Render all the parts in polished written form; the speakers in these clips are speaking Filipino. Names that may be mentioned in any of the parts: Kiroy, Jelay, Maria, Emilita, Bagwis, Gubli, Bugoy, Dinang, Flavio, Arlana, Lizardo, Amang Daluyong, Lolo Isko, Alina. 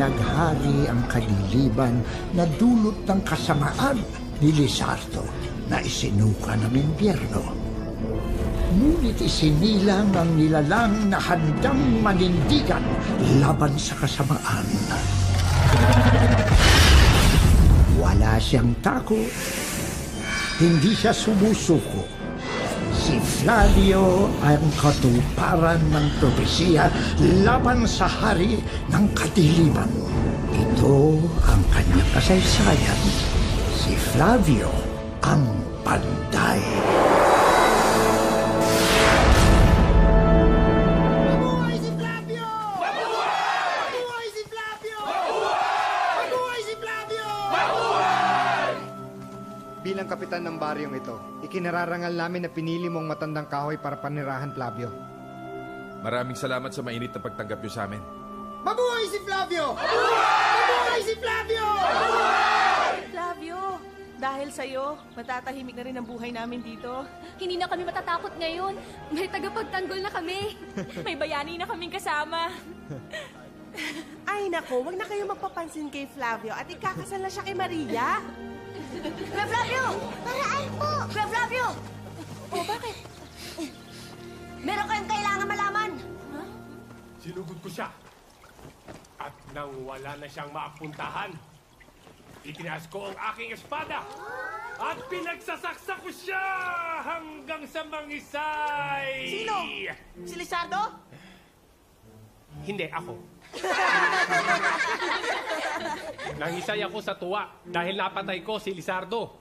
naghari ang kadiliban na dulot ng kasamaan ni Lizardo na isinuka ng impyerno. Ngunit isinilang ang nilalang na handang manindigan laban sa kasamaan. Wala siyang tako, hindi siya sumusuko. Si Flavio ang katuparan ng propesya laban sa hari ng kadiliman. Ito ang kanyang kasaysayan. Si Flavio ang panday. Mabuhay si Flavio! Mabuhay! Mabuhay si Flavio! Mabuhay! Mabuhay si Flavio! Mabuhay! Bilang kapitan ng baryong ito, ikinararangal namin na pinili mong matandang kahoy para panirahan Flavio. Maraming salamat sa mainit na pagtanggap niyo sa amin. Mabuhay si Flavio! Mabuhay! Mabuhay si Flavio! Mabuhay! Flavio, dahil sa'yo, matatahimik na rin ang buhay namin dito. Hindi na kami matatakot ngayon. May tagapagtanggol na kami. May bayani na kaming kasama. Ay nako, wag na kayo magpapansin kay Flavio at ikakasal na siya kay Maria. Flavio! Paraan po! Flavio! Oh, bakit? Meron kayong kailangan malaman! Huh? Sinugod ko siya. At nang wala na siyang maapuntahan, itinaas ko ang aking espada at pinagsasaksa ko siya hanggang sa mangisay! Sino? Si Lizardo? Hindi, ako. Nangisay ako sa tuwa dahil napatay ko si Lizardo.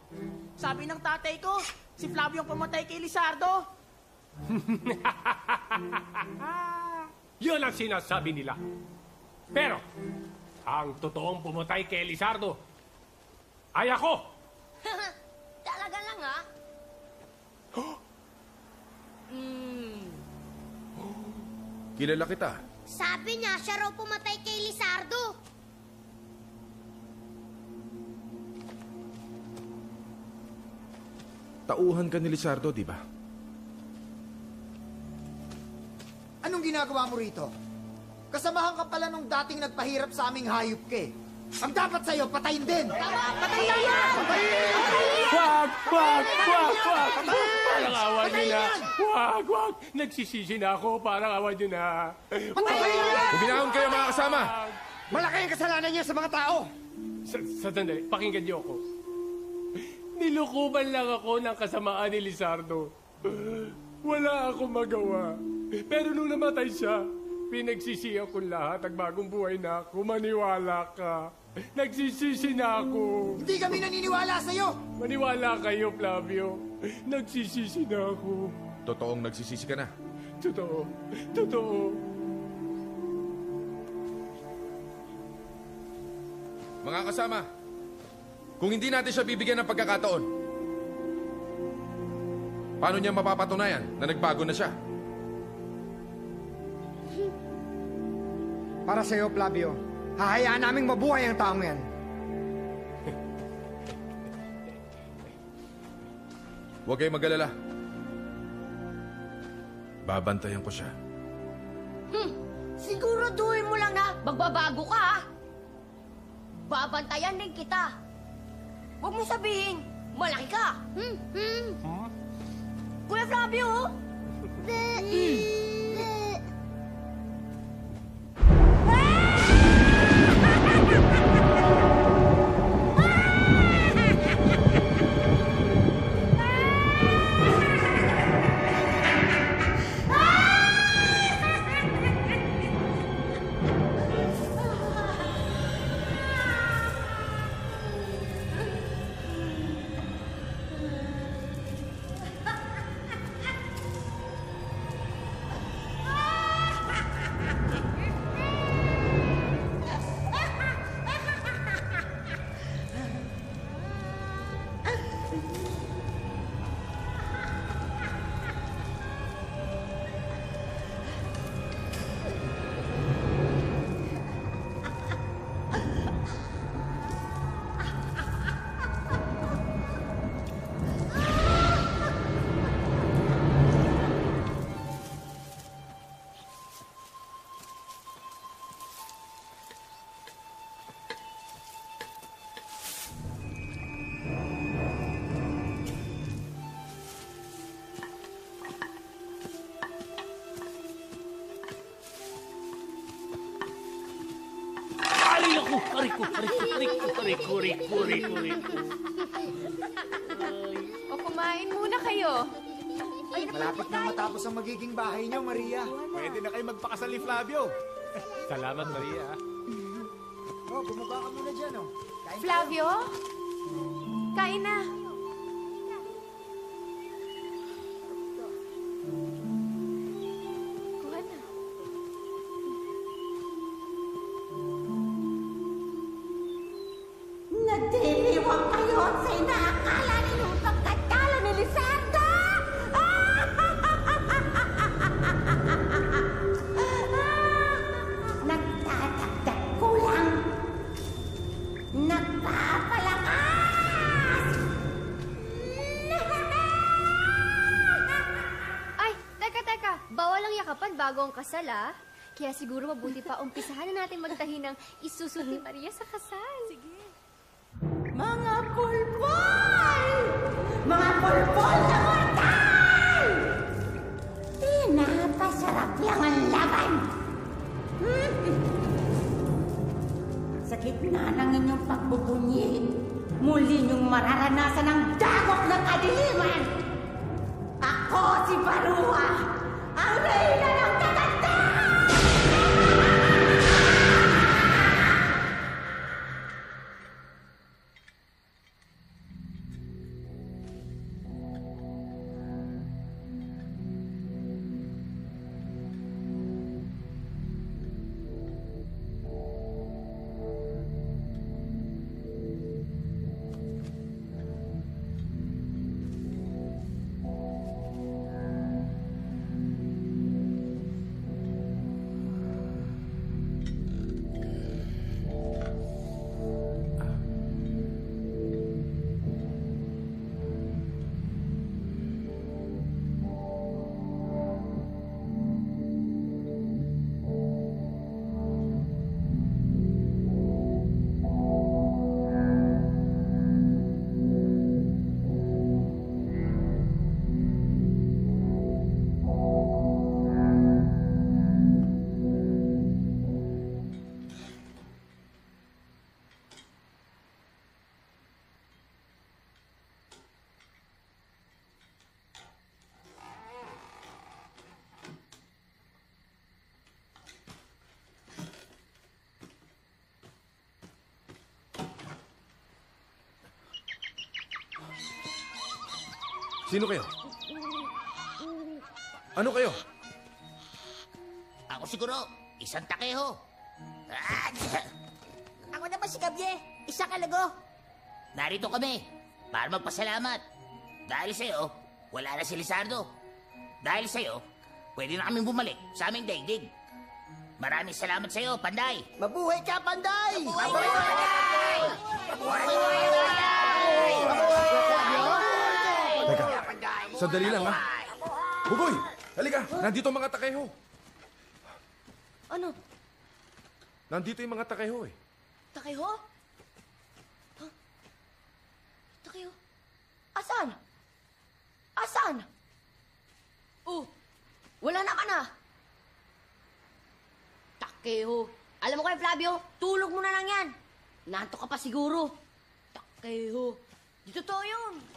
Sabi ng tatay ko, si Flavio ang pumatay kay Lizardo. Yun ang sinasabi nila. Pero, ang totoong pumatay kay Lizardo ay ako. Talaga lang, ha? Kilala kita. Sabi niya, siya raw pumatay kay Lizardo. Tauhan ka ni Lizardo, di ba? Anong ginagawa mo rito? Kasamahan ka pala nung dating nagpahirap sa aming hayop ka eh. Ang dapat sa'yo, patayin din! Patayin yan! Patayin! Wag! Wag! Wag! Wag! Parang awan nyo na! Wag! Wag! Nagsisisi na ako, parang awan nyo na! Patayin yan! Huminahon kayo mga kasama! Malaki ang kasalanan niya sa mga tao! Sandali, pakinggan niyo ako. Nilukuban lang ako ng kasamaan ni Lizardo. Wala akong magawa. Pero nung namatay siya, pinagsisihan ko lahat at bagong buhay na ako. Maniwala ka. Nagsisisi na ako. Hindi kami naniniwala sa'yo. Maniwala kayo, Flavio. Nagsisisi na ako. Totoong nagsisisi ka na? Totoo. Totoo. Mga kasama, kung hindi natin siya bibigyan ng pagkakataon, paano niya mapapatunayan na nagbago na siya? Para sa'yo, Flavio, hahayaan naming mabuhay ang taong yan. Huwag kayong mag-alala. Babantayan ko siya. Siguraduhin mo lang na magbabago ka, ha? Babantayan din kita. Huwag mo sabihin, malaki ka. Kuya Flavio! Riku. O, kumain muna kayo. Ay, malapit na matapos ang magiging bahay niyo, Maria. Pwede na kayo magpakasal ni Flavio. Salamat, Maria. Oh, bumaba ka muna dyan, oh. Kain Flavio? Kain na. Nagdiriwang kayo sa inaakala ninyong pagkatalo ni Lizardo! Nagtatagdag ko lang. Nagpapalakas! Ay, teka. Bawal ang yakapan bago ang kasal, ah. Kaya siguro mabuti pa umpisahan na natin magtahi ng isusuti Maria sa kasal. Sige. Mga pulpol! Mga pulpol na mortal! Pinapasarap lang ang laban! Sa gitna ng inyong pagbubunyi, muli niyong mararanasan ang dagok ng kadiliman! Ako si Barua, ang reyna ng kagandahan! Sino kayo? Ano kayo? Ako siguro, isang takeho. Ako naman si Gabye, isang alago. Narito kami para magpasalamat. Dahil sa'yo, wala na si Lizardo. Dahil sa'yo, pwede na kaming bumalik sa aming daigdig. Maraming salamat sa'yo, Panday. Mabuhay ka, Panday! Mabuhay ka, Panday! Mabuhay ka, Panday! Sandali lang, ha? Bugoy! Halika! Nandito ang mga takeho! Ano? Nandito yung mga takeho, eh. Takeho? Huh? Takeho? Asan? Oh, wala naman, ah! Takeho! Alam mo kayo, Flavio, tulog mo na lang yan! Nanto ka pa siguro! Takeho! Dito to yun! Sige!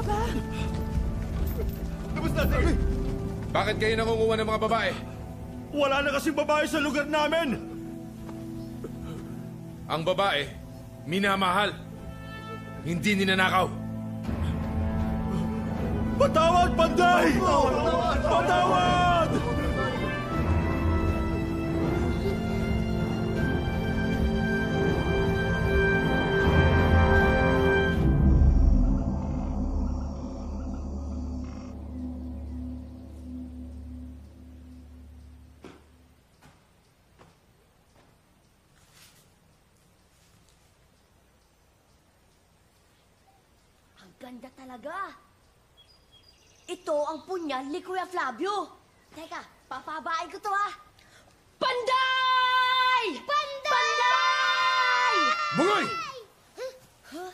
ka ba? Tapos na, Dave! Bakit kayo nangunguha ng mga babae? Wala na kasing babae sa lugar namin! Ang babae, minamahal. Hindi ninanakaw. Patawad, Panday! Patawad! Patawad! Ganda talaga. Ito ang punya ni Kuya Flavio. Teka, papabain ko to ha. Panday! Panday! Panday! Bugoy! Huh?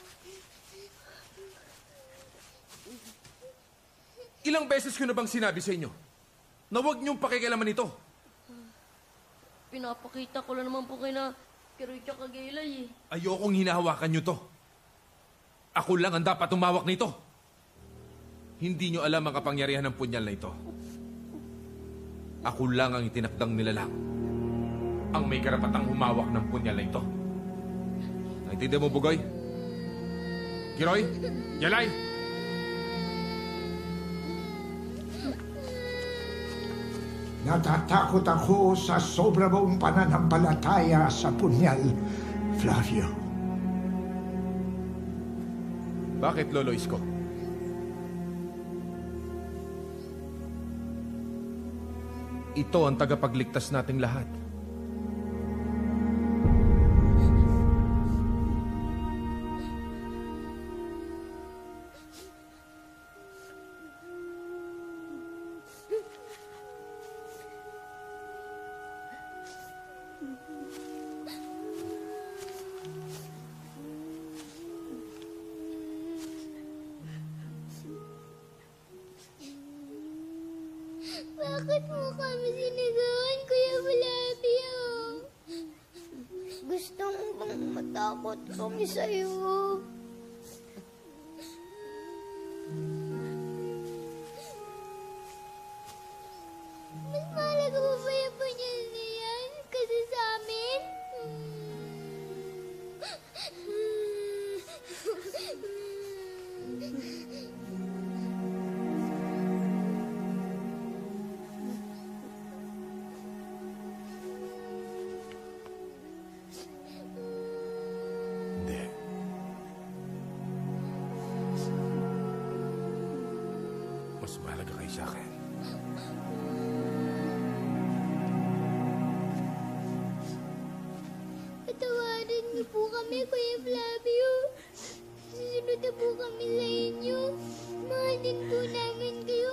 Ilang beses ko na bang sinabi sa inyo na huwag niyong pakikialaman ito? Pinapakita ko lang naman po kayo na Kiroy tsaka Jelay eh. Ayokong hinahawakan niyo to. Ako lang ang dapat tumawak nito. Hindi nyo alam ang kapangyarihan ng punyal na ito. Ako lang ang itinakdang nilalang. Ang may karapatang humawak ng punyal na ito. Naintindihan mo, Bugoy? Kiroy? Jelay? Natatakot ako sa sobra mong pananampalataya sa punyal, Flavio. Bakit, Lolo Isko? Ito ang tagapagligtas nating lahat. Bakit mo kami sinigawan, Kuya Flavio? Gusto mo bang matakot kami sa'yo? Mas mahalaga mo ba yung punyal na yan kasi sa amin? Patawarin niyo po kami, Kuya Flavio. Susunod na po kami sa inyo. Mahalin po namin kayo.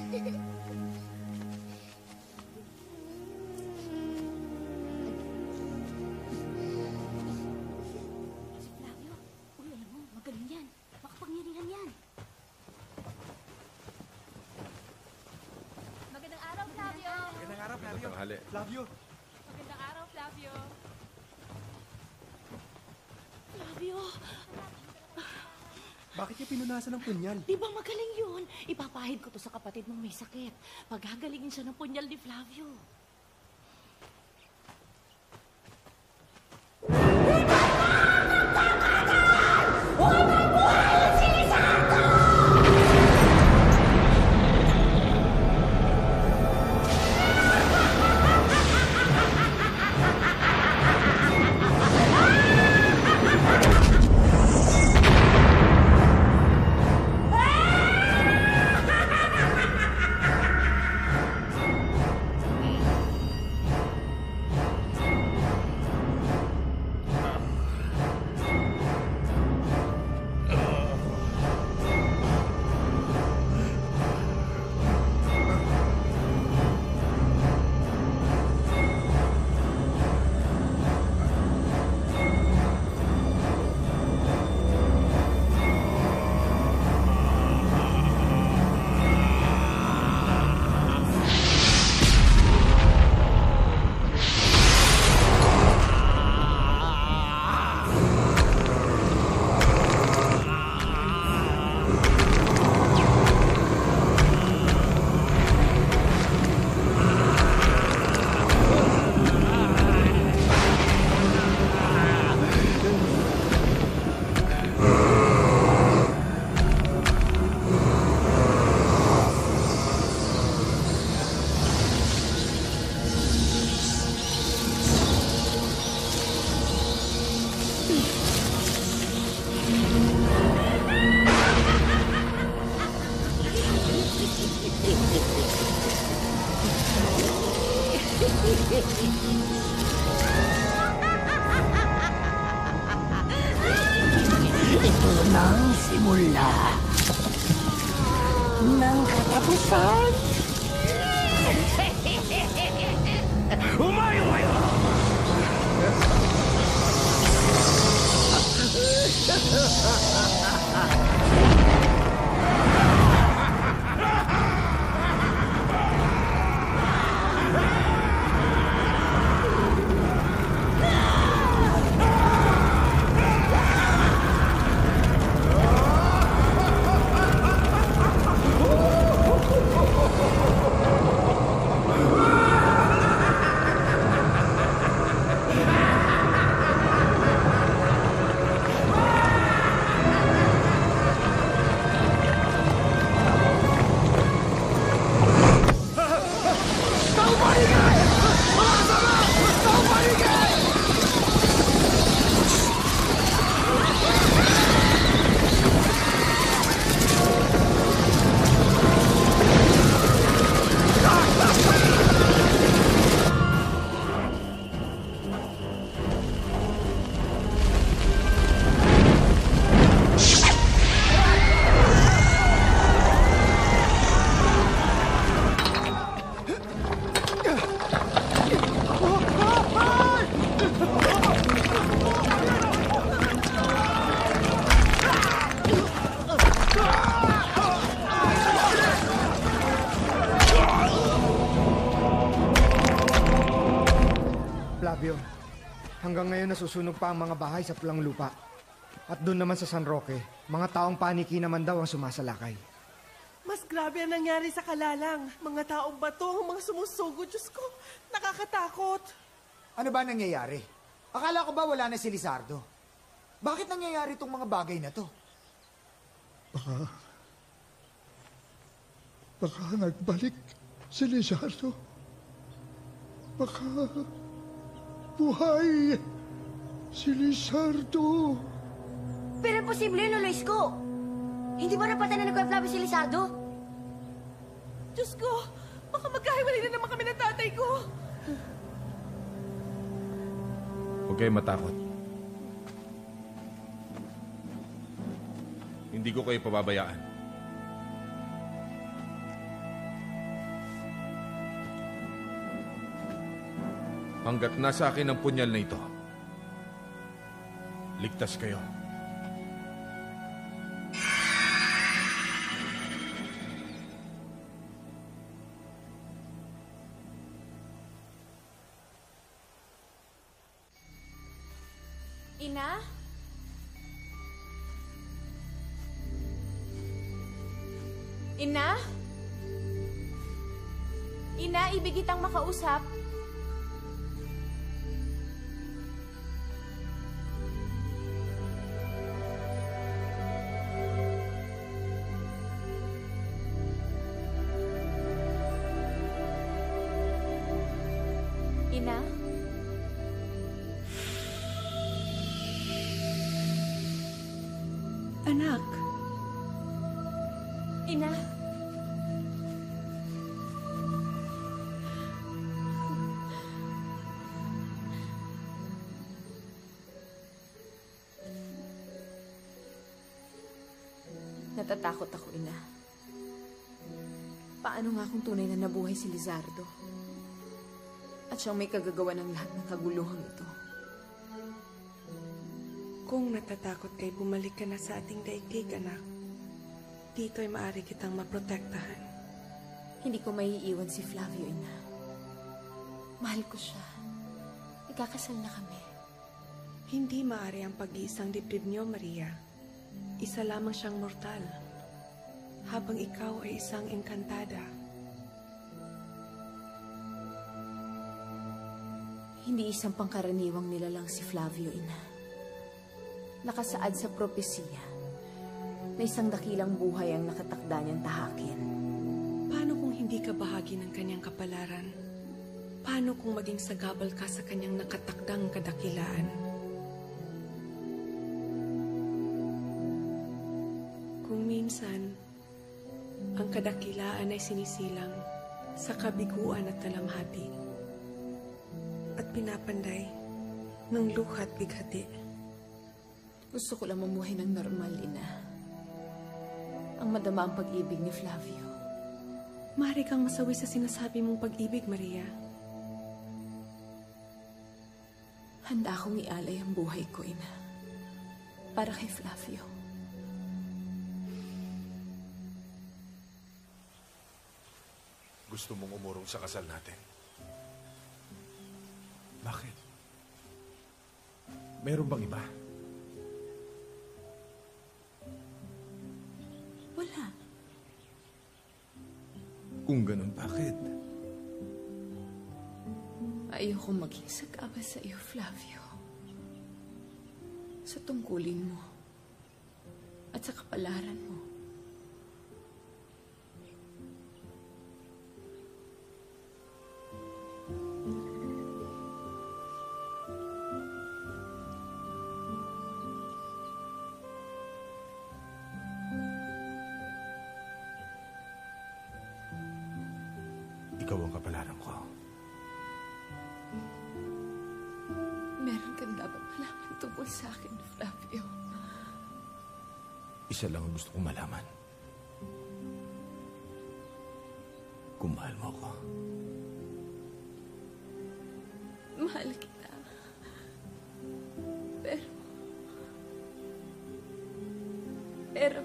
Flavio, ulan mo. Magaling yan. Makapangyarihan yan. Magandang araw, Flavio. Magandang araw, Flavio. Flavio. Magandang araw, Flavio. Flavio! Bakit niya pinunasan ng punyal? Di ba magaling yun? Ipapahid ko to sa kapatid mong may sakit. Paghagalingin siya ng punyal ni Flavio. ang simula ng katapusan. Umayaway! Hanggang ngayon nasusunog pa ang mga bahay sa pulang lupa. At doon naman sa San Roque, mga taong paniki naman daw ang sumasalakay. Mas grabe ang nangyari sa Kalalang. Mga taong bato, ang mga sumusugo. Diyos ko, nakakatakot. Ano ba nangyayari? Akala ko ba wala na si Lizardo? Bakit nangyayari itong mga bagay na to? Baka nagbalik si Lizardo. Baka buhay si Lizardo. Pero imposible, Lolo Isko. Hindi ba napatay na nagkuha Flavio si Lizardo? Diyos ko, baka magkahiwalay na naman kami ng tatay ko. Huwag kayo matakot. Hindi ko kayo pababayaan. Hanggat nasa akin ang punyal na ito, ligtas kayo. Ina? Ina? Ina, ibig kitang makausap. Anak. Ina. Natatakot ako, Ina. Paano nga kung tunay na nabuhay si Lizardo? At siyang may kagagawa ng lahat ng kaguluhan ito. Kung natatakot kayo, bumalik ka na sa ating daigdig, anak. Dito'y maaari kitang maprotektahan. Hindi ko maiiwan si Flavio, Ina. Mahal ko siya. Ikakasal na kami. Hindi maaari ang pag-iisang dibdib niyo, Maria. Isa lamang siyang mortal. Habang ikaw ay isang engkantada. Hindi isang pangkaraniwang nilalang si Flavio, Ina. Nakasaad sa propesiya na isang dakilang buhay ang nakatakda niyang tahakin. Paano kung hindi ka bahagi ng kanyang kapalaran? Paano kung maging sagabal ka sa kanyang nakatakdang kadakilaan? Kung minsan, ang kadakilaan ay sinisilang sa kabiguan at talamhati at pinapanday ng lukha't bighati. Gusto ko lang mamuhay ng normal, Ina. madama ang pag-ibig ni Flavio. Maaari kang masawi sa sinasabi mong pag-ibig, Maria. Handa akong ialay ang buhay ko, Ina. Para kay Flavio. Gusto mong umurong sa kasal natin? Bakit? Meron bang iba? Wala. Kung ganun, bakit? Ayokong maging sagaba sa iyo, Flavio. Sa tungkulin mo at sa kapalaran mo. Ikaw ang kapalaran ko. Meron kang dapat malaman tungkol sa akin, Flavio. Isa lang ang gusto kong malaman. Kung mahal mo ako. Mahal kita. Pero...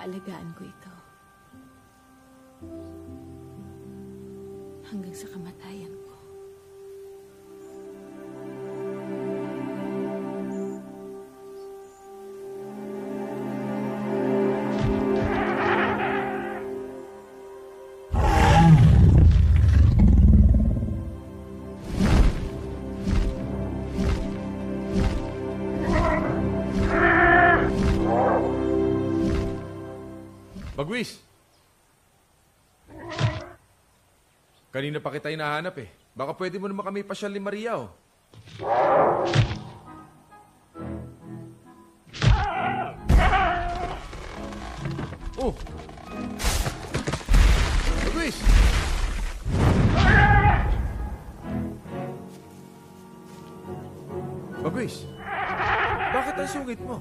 alagaan ko ito. Hanggang sa kamatayan ko. Bagwis! Kanina pa kita hinahanap eh. Baka pwede mo naman kami pasyal ni Maria, oh. Oh! Bagwis! Bagwis! Bakit ang sungit mo?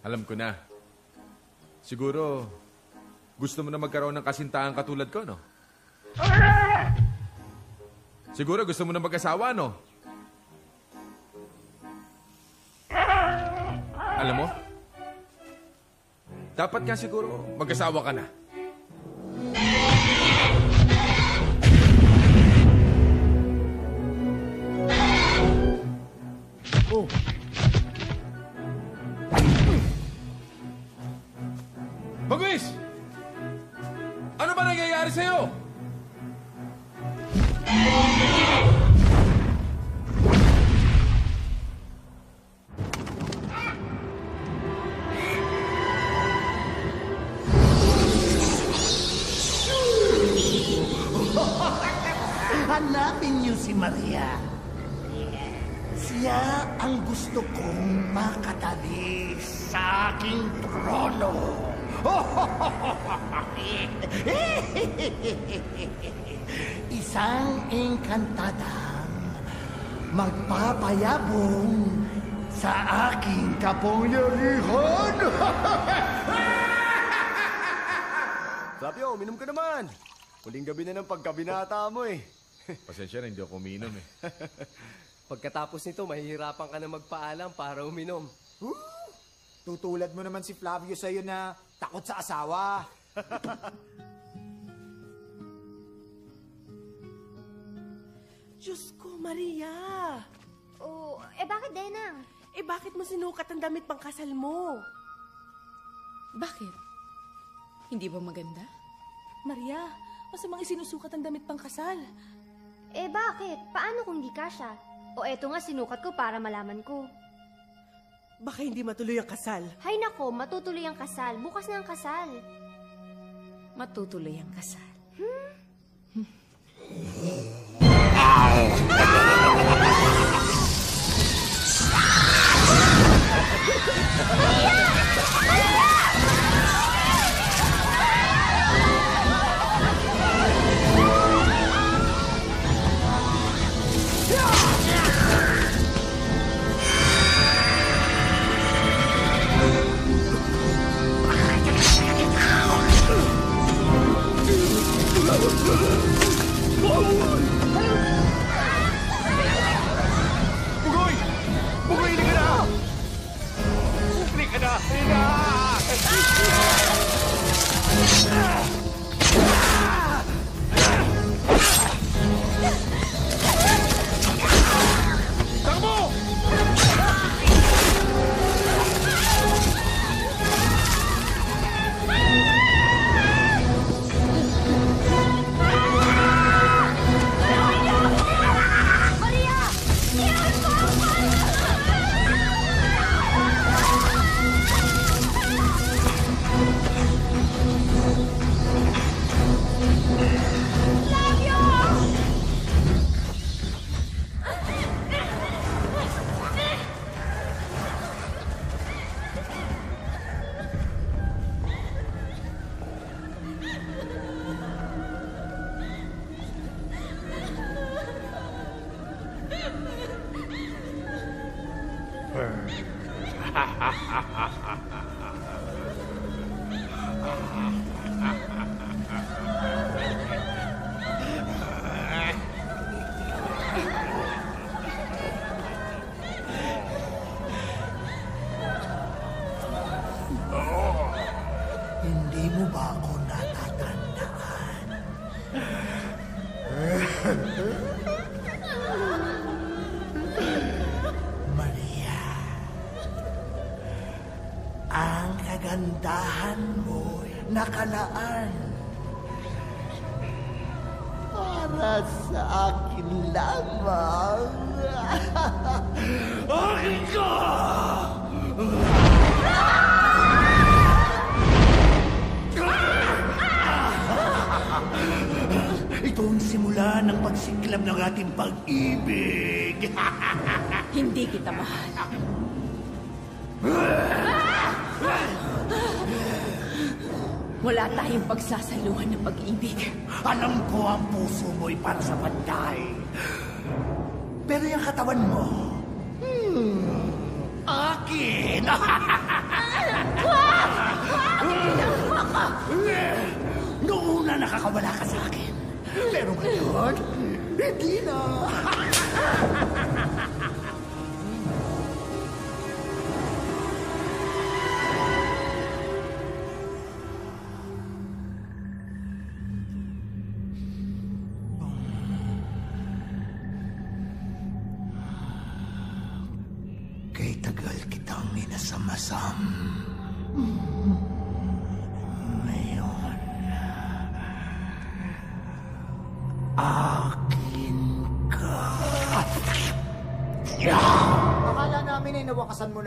Alam ko na. Siguro, gusto mo na magkaroon ng kasintahan katulad ko, no? Siguro, gusto mo na mag-asawa, no? Alam mo, dapat nga siguro mag-asawa ka na. Oh! Bagwis! Ano ba nangyayari sa'yo? Hanapin niyo si Maria. Siya ang gusto kong makatabi sa aking trono. Isang engkantadang magpapayabong sa aking kapangyarihan. Flavio, minum ka naman. Huling gabi na ng pagkabinata mo eh. Pasensya na, hindi ako uminom eh. Pagkatapos nito, mahihirapan ka na magpaalam para uminom. Tutulad mo naman si Flavio sa'yo na takot sa asawa. Diyos ko, Maria! Oh, eh bakit, Dinang? Eh bakit mo sinukat ang damit pang kasal mo? Bakit? Hindi ba maganda? Maria, masamang isinusukat ang damit pang kasal. Eh bakit? Paano kung di kasya? O eto nga, sinukat ko para malaman ko. Baka hindi matuloy ang kasal. Hay nako, matutuloy ang kasal. Bukas na ang kasal. Matutuloy ang kasal. Gandahan mo nakalaan para sa akin lamang. Akin ka! Ito ang simula ng pagsiklab ng ating pag-ibig. Hindi kita mahal. Wala tayong pagsasaluhan ng pag-ibig. Alam ko ang puso mo'y para sa pantay. Pero yung katawan mo, akin! Noong una nakakawala ka sa akin. Pero ngayon, hindi na.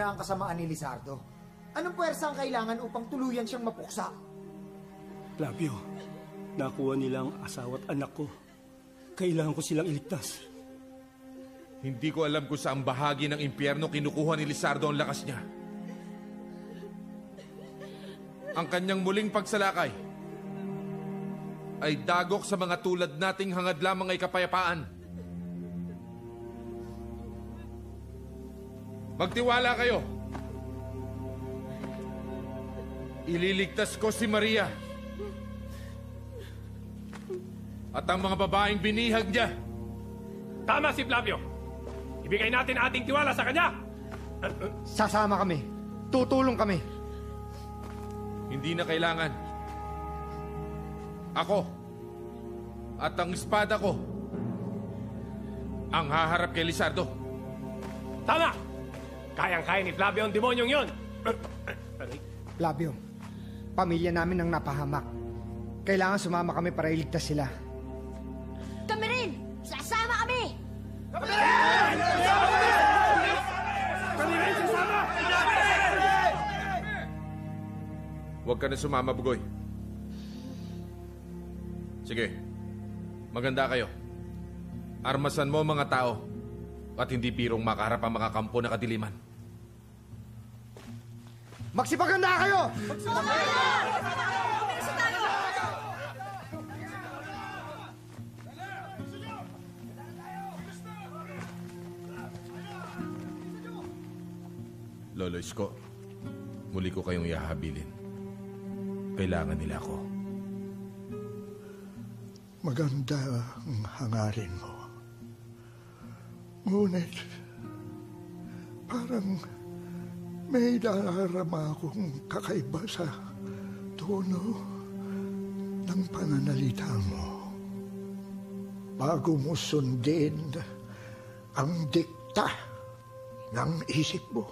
Ang kasamaan ni Lizardo. Anong puwersa ang kailangan upang tuluyan siyang mapuksa? Flavio, nakuha nila ang asawa at anak ko. Kailangan ko silang iligtas. Hindi ko alam kung saan bahagi ng impyerno kinukuha ni Lizardo ang lakas niya. Ang kanyang muling pagsalakay ay dagok sa mga tulad nating hangad lamang ay kapayapaan. Magtiwala kayo. Ililigtas ko si Maria at ang mga babaeng binihag niya. Tama si Flavio. Ibigay natin ating tiwala sa kanya. Sasama kami. Tutulong kami. Hindi na kailangan. Ako at ang espada ko ang haharap kay Lizardo. Tama! Kayang-kaya ni Flavio ang demonyong yun. Flavio, pamilya namin ang napahamak. Kailangan sumama kami para iligtas sila. Kami rin! Sasama kami! Kami rin! Sasama kami! Kami rin! Sasama! Huwag ka na sumama, Bugoy. Sige, maganda kayo. Armasan mo mga tao at hindi pirong makaharap ang mga kampo na kadiliman. Magsipaganda kayo! Magsipaganda kayo! Lolo Isko, muli ko kayong ihahabilin. Kailangan nila ako. Maganda ang hangarin mo. Ngunit, parang may dararama akong kakaiba sa tono ng pananalita mo. Bago mo sundin ang dikta ng isip mo,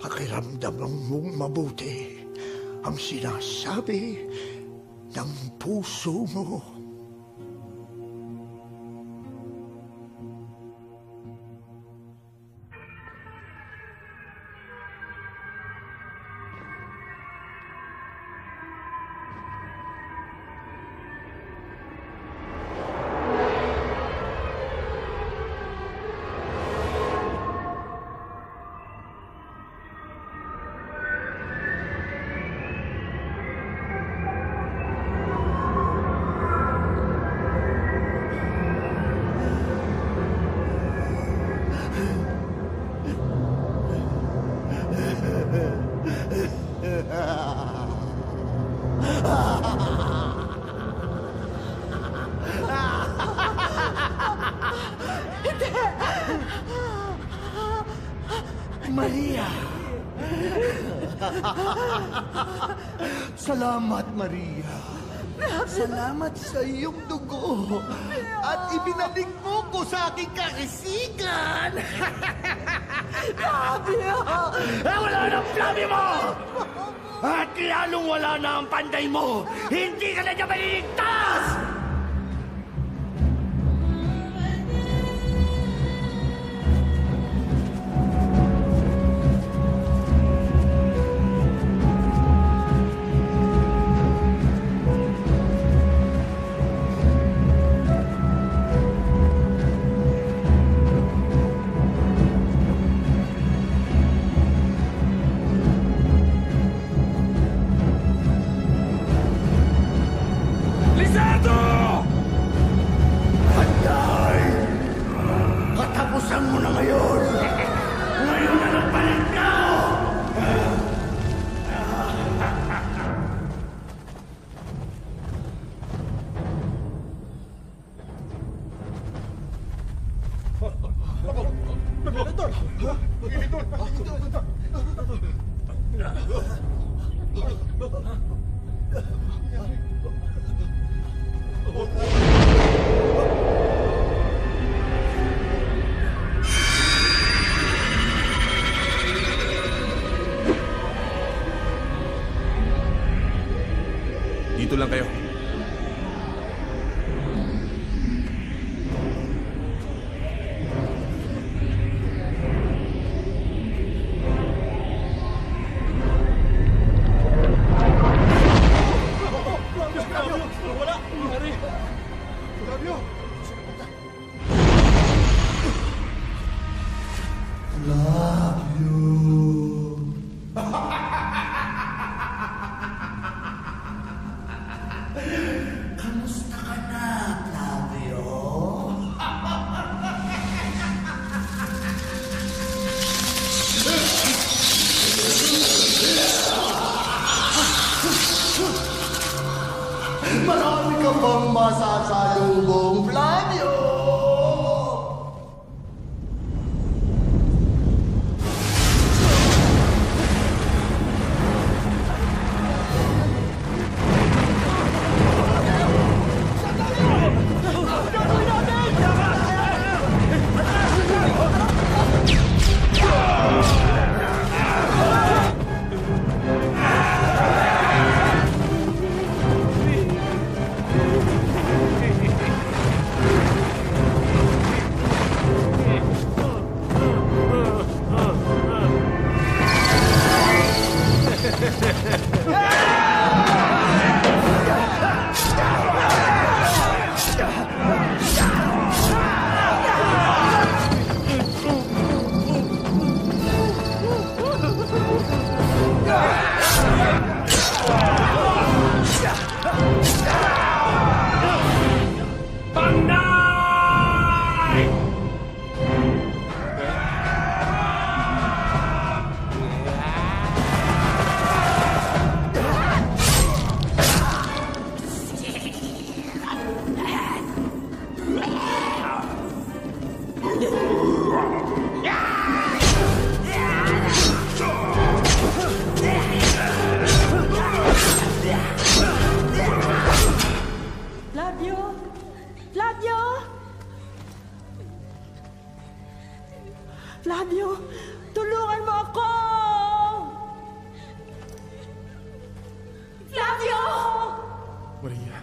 pakiramdam mong mabuti ang sinasabi ng puso mo. Maria! Salamat, Maria. Salamat sa iyong dugo. At ibinalik mo ko sa aking kaisikan. Flavio! Eh, wala na ang Flavio mo! At lalong wala na ang panday mo! Hindi ka na niya maliligtas! Dito lang kayo. Marami ka bang masasalubong, Flavio? Flavio! Flavio! Flavio! Tulungan mo ako! Flavio! Maria!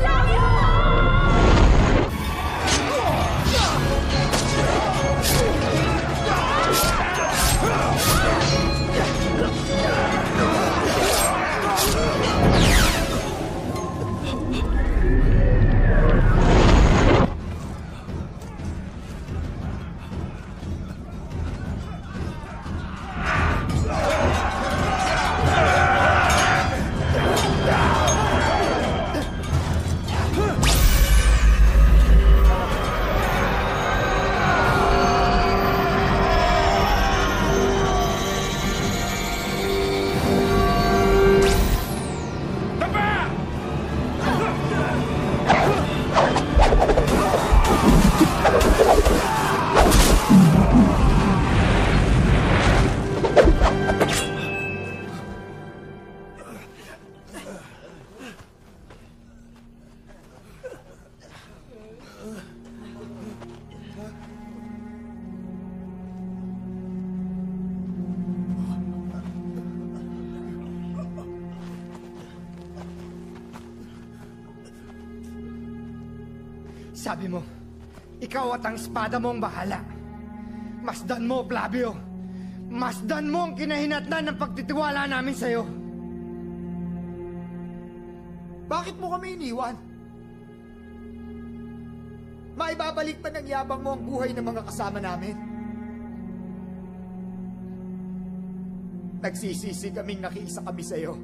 Flavio! Sabi mo, ikaw at ang espada mong bahala. Masdan mo, Flavio. Masdan mo ang kinahinatnan ng pagtitiwala namin sa'yo. Bakit mo kami iniwan? Maibabalik pa ng yabang mo ang buhay ng mga kasama namin. Nagsisisi kaming nakiisa kami sa'yo.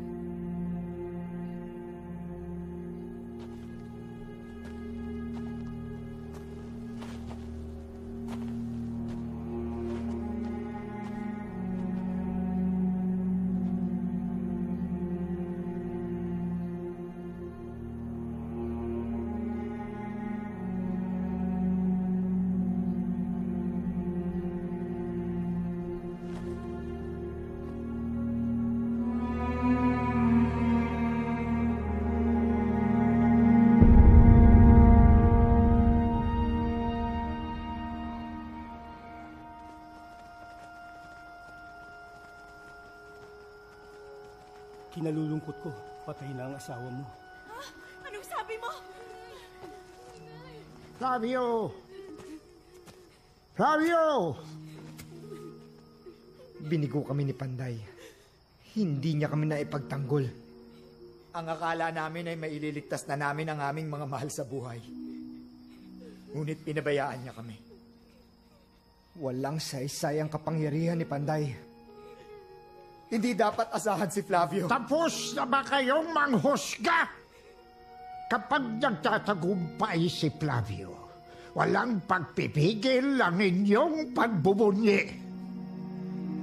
Kinalulungkot ko. Patayin na ang asawa mo. Ha? Anong sabi mo? Flavio! Flavio! Binigo kami ni Panday. Hindi niya kami naipagtanggol. Ang akala namin ay maililigtas na namin ang aming mga mahal sa buhay. Ngunit pinabayaan niya kami. Walang saysay ang kapangyarihan ni Panday. Hindi dapat asahan si Flavio. Tapos na ba kayong manghusga? Kapag nagtatagumpay si Flavio, walang pagpipigil ang inyong pagbubunyi.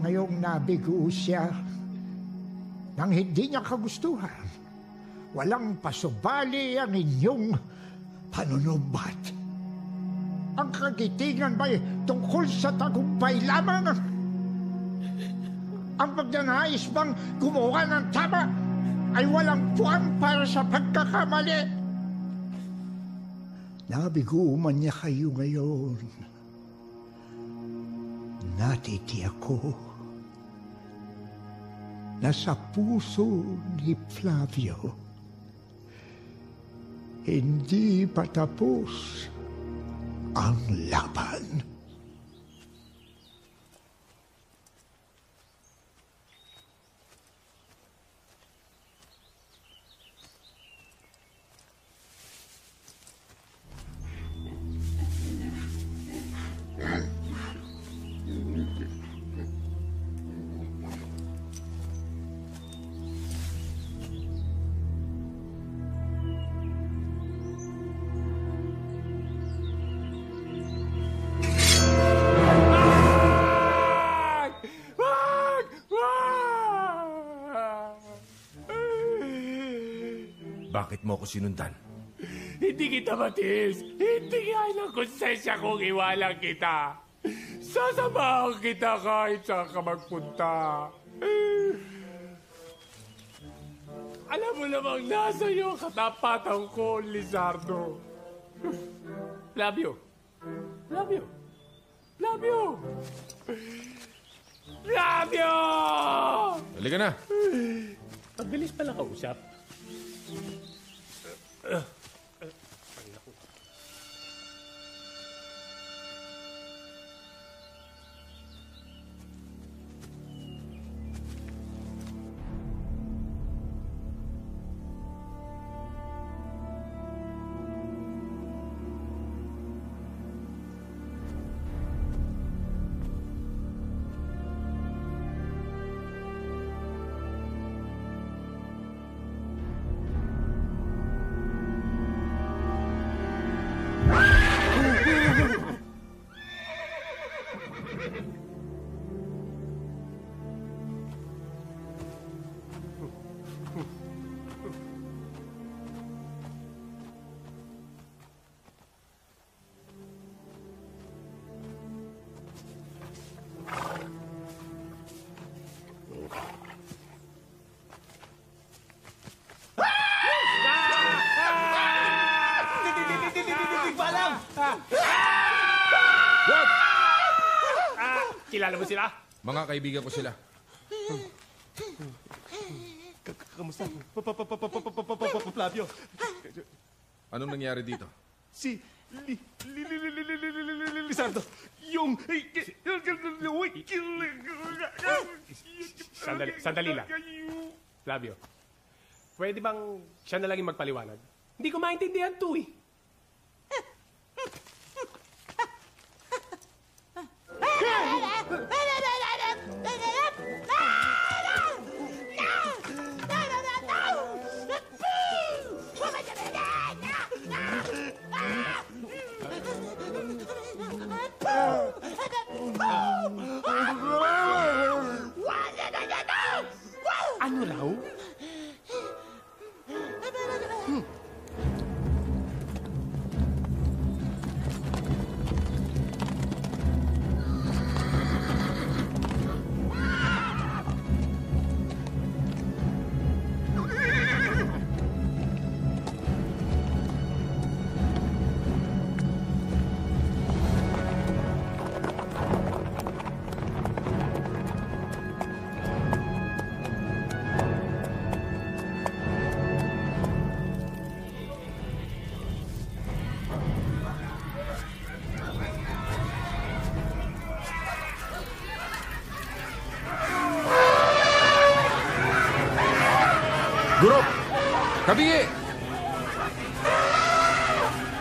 Ngayong nabigo siya nang hindi niya kagustuhan, walang pasubali ang inyong panunumbat. Ang kagitingan ba'y tungkol sa tagumpay lamang? Ang pagnanais bang gumawa ng tama ay walang puwang para sa pagkakamali. Nabigo man niya kayo ngayon. Natitiyak ko na sa puso ni Flavio hindi patapos ang laban. Bakit mo ako sinundan? Hindi kita matis. Hindi nga ilang konsensya kung iwalang kita. Sasamahan kita kahit saan ka magpunta. Alam mo namang nasa iyo katapatan ko, Lizardo. Flavio. Flavio. Flavio. Flavio! Halika na. Pagbilis pala kausap. Kilala mo sila? Mga kaibigan ko sila. Kamusta? Flavio. Anong nangyari dito? Si Lizardo. Yung... Sandali lang. Flavio, pwede bang siya na lang yung magpaliwanag? Hindi ko maintindihan to eh. Ano raw? Kabingi!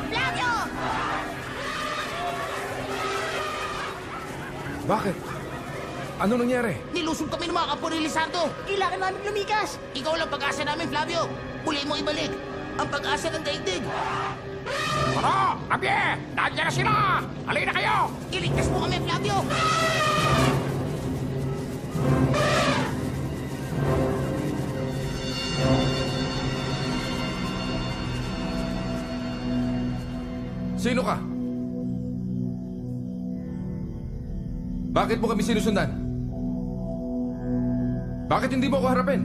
Flavio! Bakit? Ano nangyari? Nilusog kami ng mga kapo ni Lizardo. Kailangan namin lumikas. Ikaw lang pag-asa namin, Flavio. Muli mo ibalik ang pag-asa ng daigdig. Ano? Kabi! Nandiyan na sila! Alina kayo! Iligtas mo kami, Flavio! Sino ka? Bakit mo kami sinusundan? Bakit hindi mo ako harapin?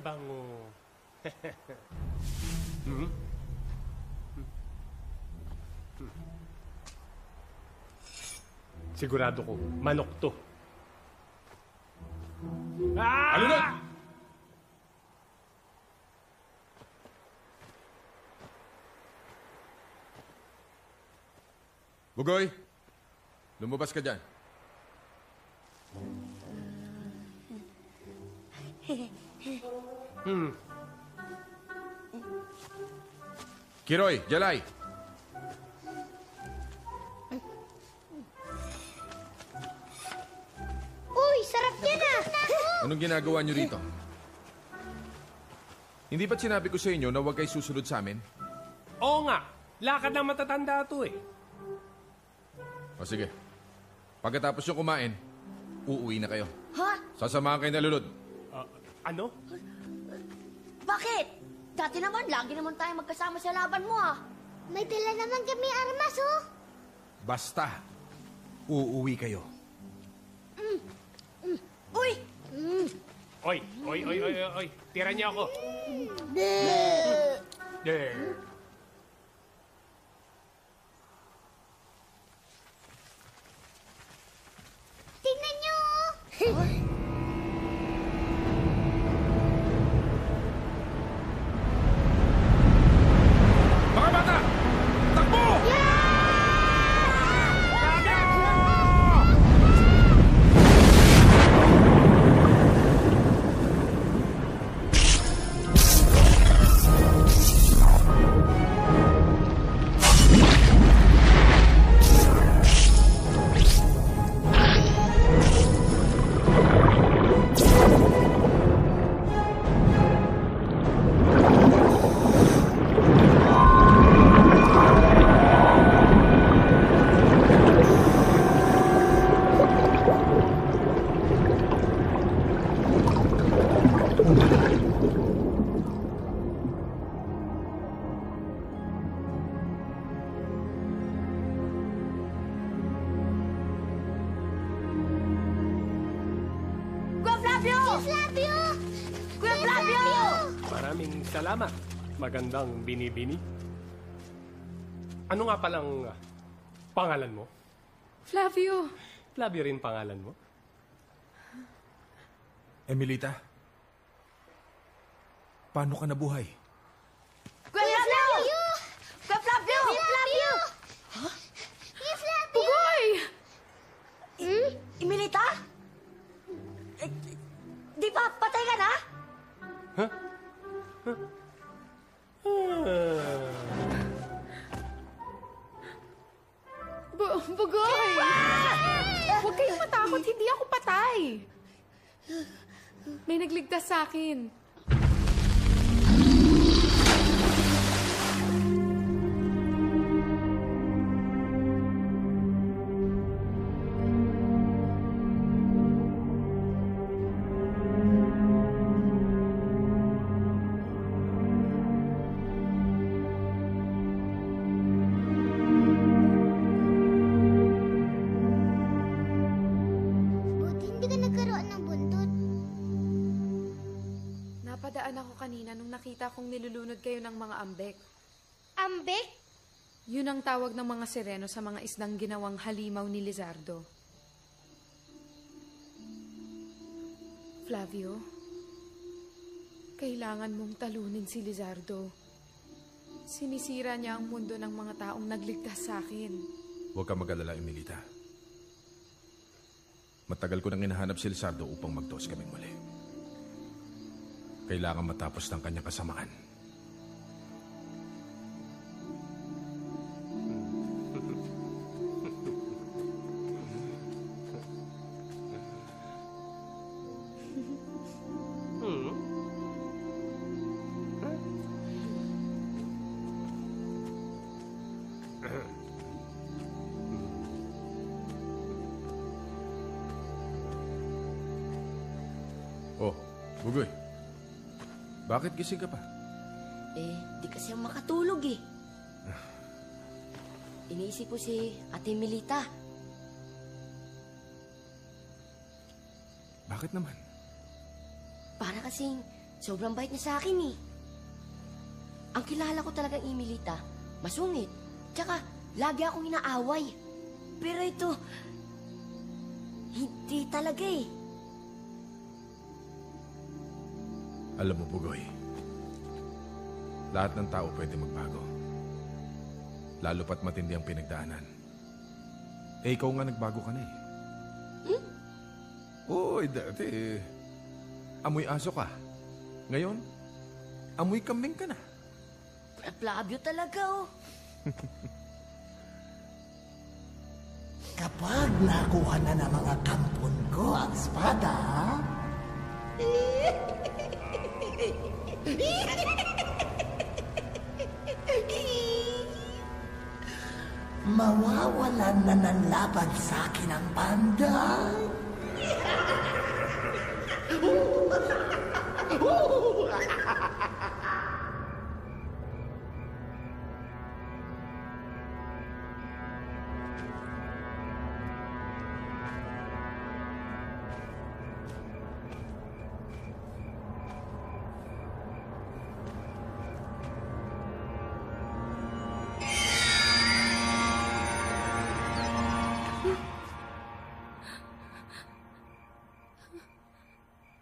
Bango. Sigurado ko, manok to. Alunod! Bugoy, lumabas ka dyan. Kiroy, Jelay. Uy, sarap yan ah! Anong ginagawa niyo rito? Hindi ba't sinabi ko sa inyo na huwag kayo susunod sa amin? Oo nga. Lakad ng matatanda ito eh. O sige. Pagkatapos nyo kumain, uuwi na kayo. Ha? Sasamahan kayo na lulod. Ano? Bakit? Dati naman, lagi naman tayo magkasama sa laban mo ah. May dala naman kami armas oh. Basta, uuwi kayo. Uy! Oy, oy, oy, oy, oy. Tira niya ako. Tingnan niyo! Mga bata! Takbo! Salamat. Magandang binibini. Ano nga palang pangalan mo? Flavio. Flavio rin pangalan mo? Emilita, paano ka nabuhay? Kuya Flavio! Kuya Flavio! Kuya Flavio! Huh? Kuya Flavio! Bugoy! Emilita? Di ba patay ka na? Huh? Bugoy! Huwag kayong matakot, hindi ako patay. May nagligtas sa akin. Nakita kong nilulunod kayo ng mga ambek. Ambek? Yun ang tawag ng mga sireno sa mga isdang ginawang halimaw ni Lizardo. Flavio, kailangan mong talunin si Lizardo. Sinisira niya ang mundo ng mga taong nagligtas sa akin. Huwag kang mag-alala, Emilita. Matagal ko nang hinahanap si Lizardo upang magdaos kaming muli. Kailangan matapos ng kanyang kasamaan. Oh, Bugoy. Bakit gising ka pa? Eh, di kasi ang makatulog eh. Iniisip ko si Ate Milita. Bakit naman? Para kasing sobrang bait niya sa akin eh. Ang kilala ko talagang Emilita, masungit. Tsaka, lagi akong inaaway. Pero ito, hindi talaga eh. Alam mo, Bugoy, lahat ng tao pwede magbago. Lalo pat matindi ang pinagdaanan. Eh, ikaw nga nagbago ka na eh. Oo, dati Amoy aso ka. Ngayon, amoy kambing ka na. Flavio talaga, oh. Kapag nakuha na ng mga kampon ko ang espada, mawawalan na ng laban sa akin ang banda.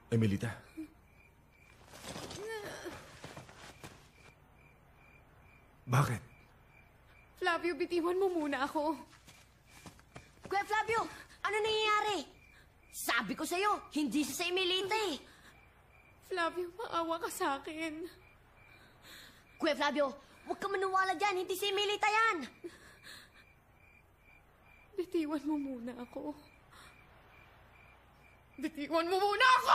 Emilita. Bakit? Flavio, bitiwan mo muna ako. Kuya Flavio, ano nangyayari? Sabi ko sa'yo, hindi siya sa Emilita eh. Flavio, maawa ka sa akin. Kuya Flavio, huwag ka maniwala dyan. Hindi si Emilita yan. Bitiwan mo muna ako. Bitiwan mo muna ako!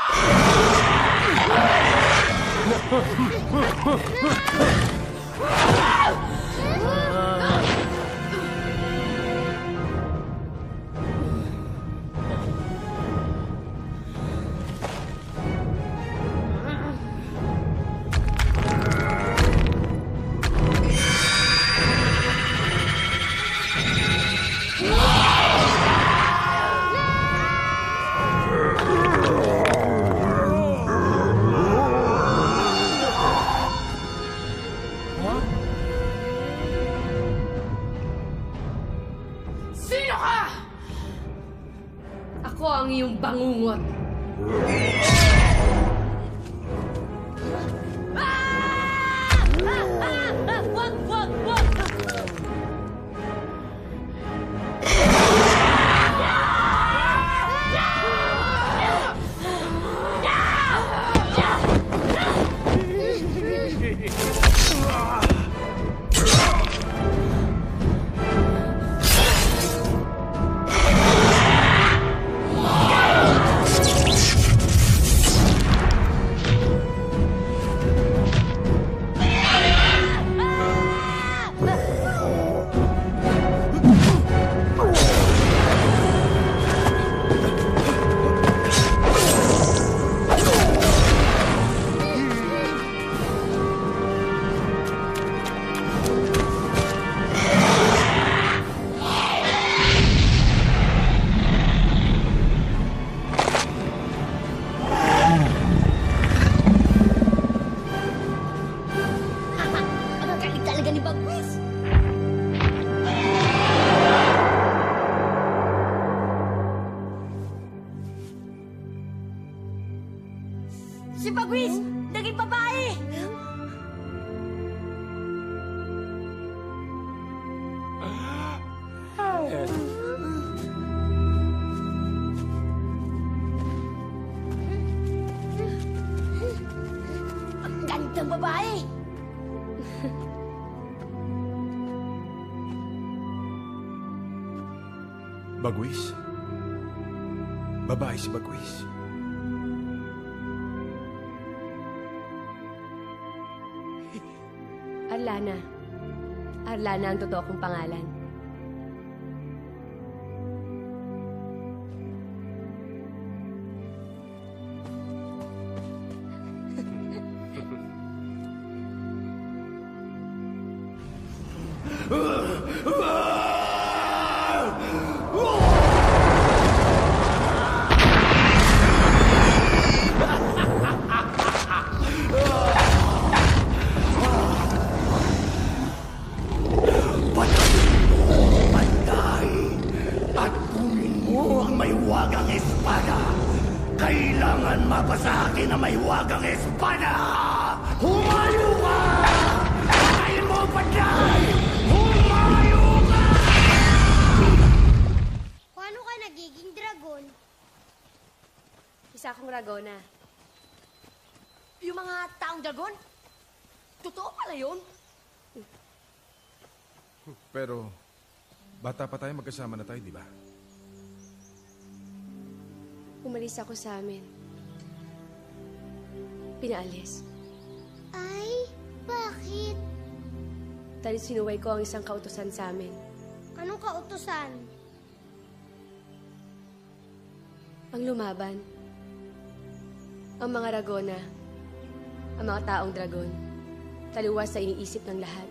Si Bagwis, naging babae! Ang gandang babae! Bagwis? Babae si Bagwis. Arlana. Arlana ang totoo kong pangalan. Yung mga taong dragon? Totoo pala yun? Pero, bata pa tayo, magkasama na tayo, di ba? Umalis ako sa amin. Pinaalis. Ay, bakit? Dahil sinuway ko ang isang kautusan sa amin. Anong kautusan? Ang lumaban. Ang mga ragona. Ang mga taong dragon. Taliwas sa iniisip ng lahat.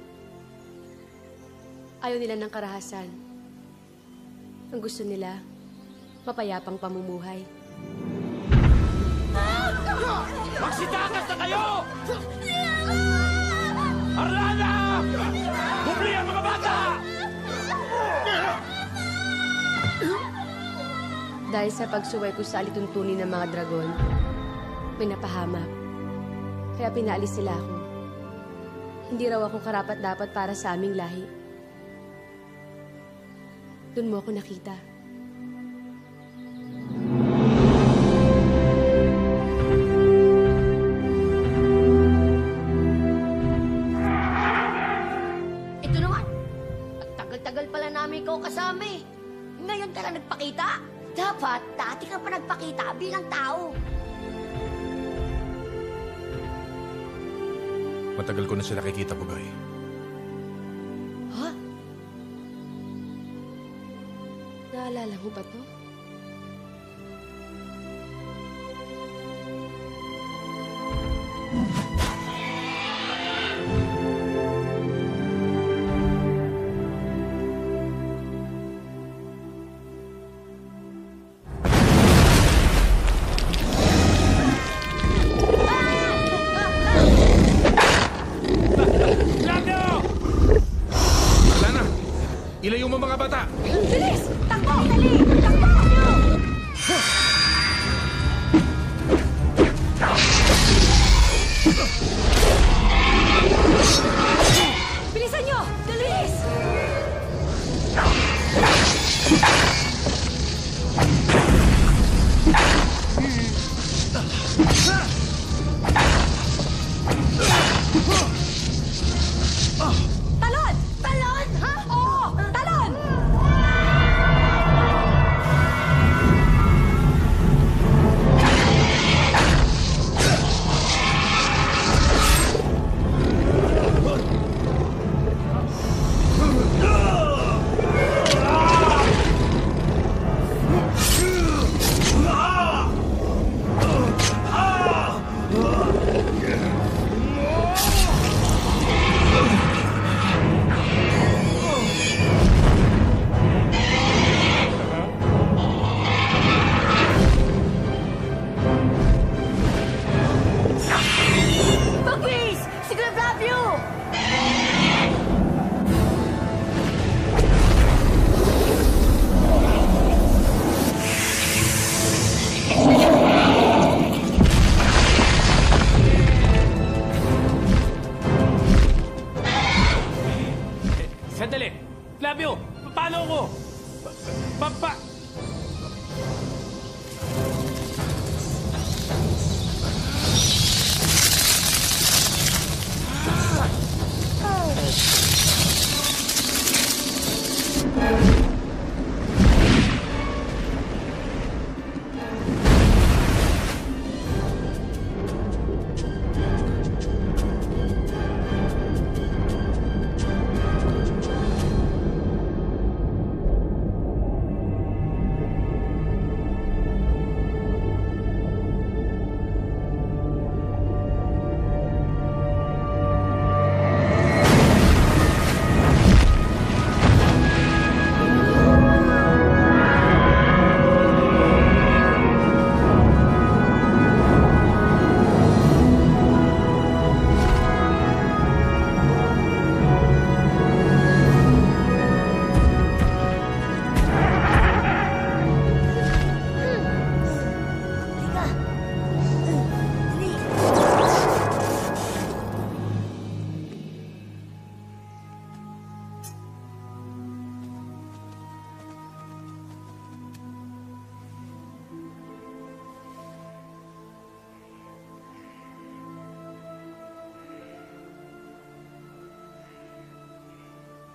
Ayaw nila ng karahasan. Ang gusto nila, mapayapang pamumuhay. Magsitakas na kayo! Arlana! Gubli ang mga bata! Dahil sa pagsuway ko sa alituntunin ng mga dragon, may napahamak. Kaya pinaalis sila ako. Hindi raw ako karapat-dapat para sa aming lahi. Doon mo ako nakita. Ito naman! At tagal-tagal pala namin ikaw kasama eh. Ngayon ka lang nagpakita. Dapat dati ka pa nagpakita bilang tao. Matagal ko na siya nakikita, Bugoy. Naalala mo ba to? Alana! Ilayo mo mga bata! Bilis!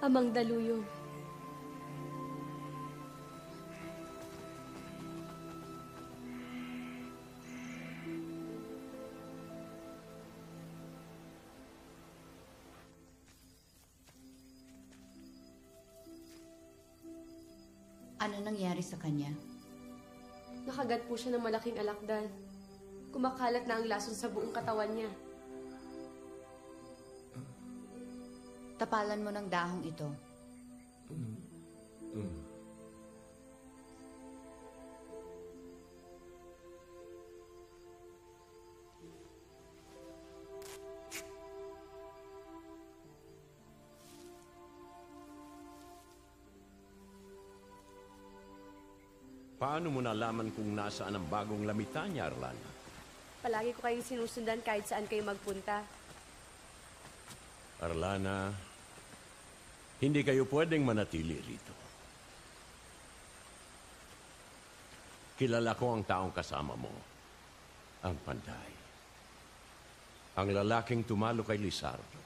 Amang Daluyong. Ano nangyari sa kanya? Nakagat po siya ng malaking alakdan. Kumakalat na ang lason sa buong katawan niya. Tapalan mo ng dahong ito. Paano mo nalaman kung nasaan ang bagong lamitan niya, Arlana? Palagi ko kayong sinusundan kahit saan kayo magpunta. Arlana, hindi kayo pwedeng manatili rito. Kilala ko ang taong kasama mo, ang Panday. Ang lalaking tumalo kay Lizardo.